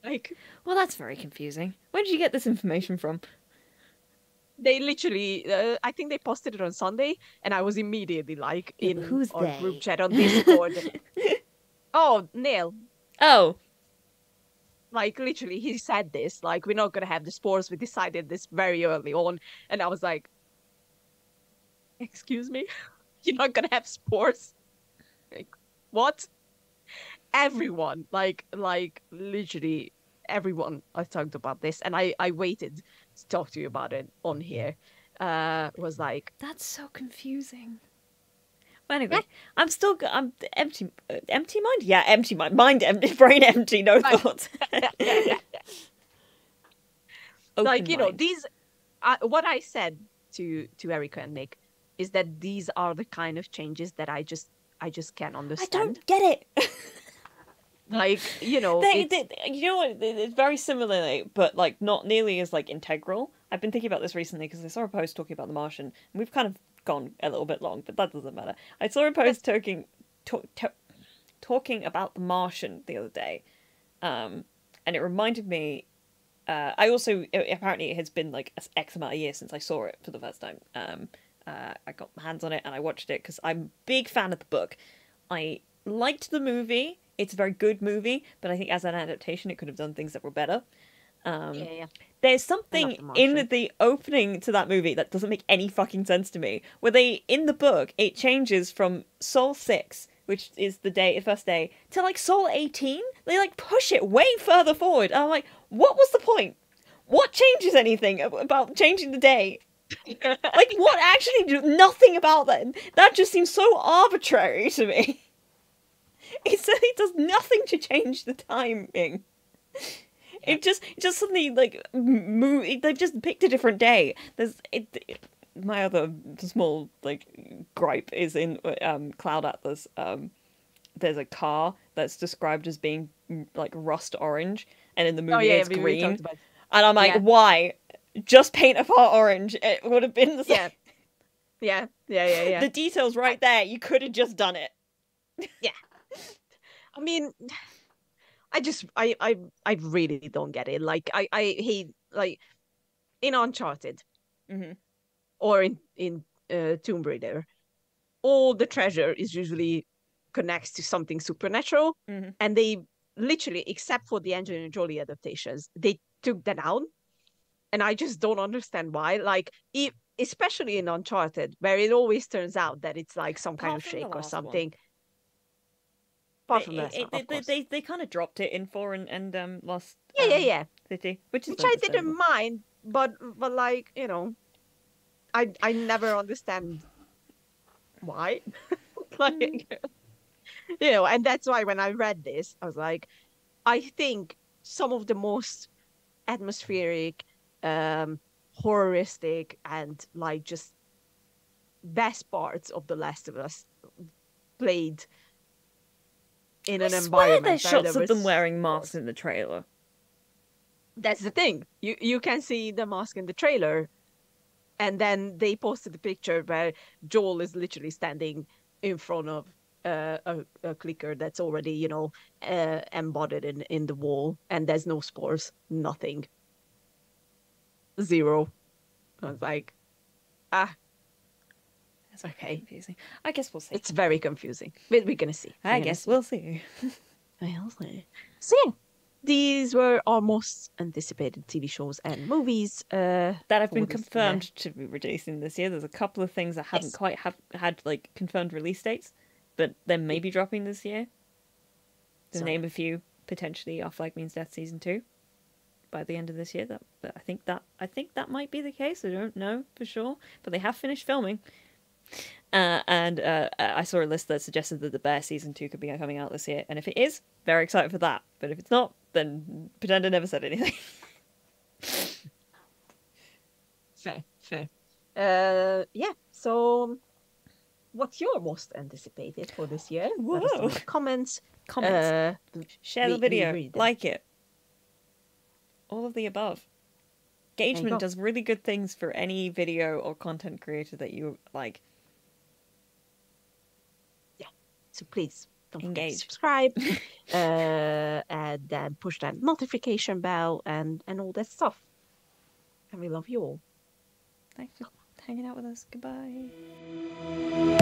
Like, well, that's very confusing. Where did you get this information from? They literally, uh, I think they posted it on Sunday, and I was immediately like in Who's our they? group chat on Discord. Oh, Neil. Oh. Like literally, he said this, like, we're not going to have the spores. We decided this very early on. And I was like, excuse me? You're not going to have spores? Like, what? Everyone, like, like literally everyone I talked about this, and I, I waited to talk to you about it on here, uh, was like, that's so confusing. Well, anyway, yeah. I'm still I'm empty, uh, empty mind. Yeah, empty mind, mind empty, brain empty, no right. thoughts. yeah, yeah, yeah. Like you mind. know, these. Uh, what I said to to Erica and Nick is that these are the kind of changes that I just I just can't understand. I don't get it. Like, you know, they, they, you know what? It's very similarly, but like not nearly as like integral. I've been thinking about this recently because I saw a post talking about The Martian, and we've kind of gone a little bit long, but that doesn't matter. I saw a post talking talk, talk, talking about The Martian the other day, um, and it reminded me. Uh, I also apparently it has been like X amount of years since I saw it for the first time. Um, uh, I got my hands on it and I watched it because I'm a big fan of the book. I liked the movie. It's a very good movie, but I think as an adaptation, it could have done things that were better. Um, yeah, yeah. There's something in the opening to that movie that doesn't make any fucking sense to me. Where they, in the book, it changes from Seoul six, which is the day, the first day, to like Seoul eighteen. They like push it way further forward. And I'm like, what was the point? What changes anything about changing the day? Like, what actually? Do nothing about them. That just seems so arbitrary to me. It certainly does nothing to change the timing. It just, it just suddenly like move. They've just picked a different day. There's it, it, my other small like gripe is in um, Cloud Atlas. Um, there's a car that's described as being like rust orange, and in the movie oh, yeah, it's yeah, green. Really and I'm like, yeah. why? Just paint a far orange. It would have been the same. Yeah, yeah, yeah, yeah. yeah. The details right there. You could have just done it. Yeah. I mean, I just, I, I, I really don't get it. Like, I, I hate, like, in Uncharted, mm-hmm. or in in uh, Tomb Raider, all the treasure is usually connects to something supernatural, mm-hmm. and they literally, except for the Angelina Jolie adaptations, they took that out. And I just don't understand why, like, it, especially in Uncharted, where it always turns out that it's like some Apart kind of shake or something. One. Apart from that, they, they, they, they kind of dropped it in four and, and um Lost yeah, um, yeah, yeah. City, which is which I didn't mind, but but like you know, I I never understand why, like mm. you know, and that's why when I read this, I was like, I think some of the most atmospheric. Um, horroristic and like just best parts of The Last of Us played in an I swear environment. There's shots of them wearing masks in the trailer. That's the thing. You you can see the mask in the trailer, and then they posted the picture where Joel is literally standing in front of uh, a, a clicker that's already you know uh, embodied in in the wall, and there's no spores, nothing. Zero. I was like, ah. That's okay. Confusing. I guess we'll see. It's very confusing. But we're gonna see. I we're guess see. we'll see. We'll see. So yeah, these were our most anticipated T V shows and movies uh, that have been confirmed year. to be releasing this year. There's a couple of things that haven't yes. quite have had like confirmed release dates, but they may be dropping this year. To so. name a few, potentially, Our Flag Means Death season two. By the end of this year, that but I think that I think that might be the case. I don't know for sure, but they have finished filming. Uh, and uh, I saw a list that suggested that The Bear season two could be coming out this year. And if it is, very excited for that. But if it's not, then pretend I never said anything. fair, fair. Uh, yeah. So, what's your most anticipated for this year? Whoa. Let us know in the comments, comments. Uh, share we, the video, like it. All of the above. Engagement does really good things for any video or content creator that you like. Yeah. So please don't engage, subscribe, uh, and then push that notification bell and and all that stuff. And we love you all. Thanks for hanging out with us. Goodbye.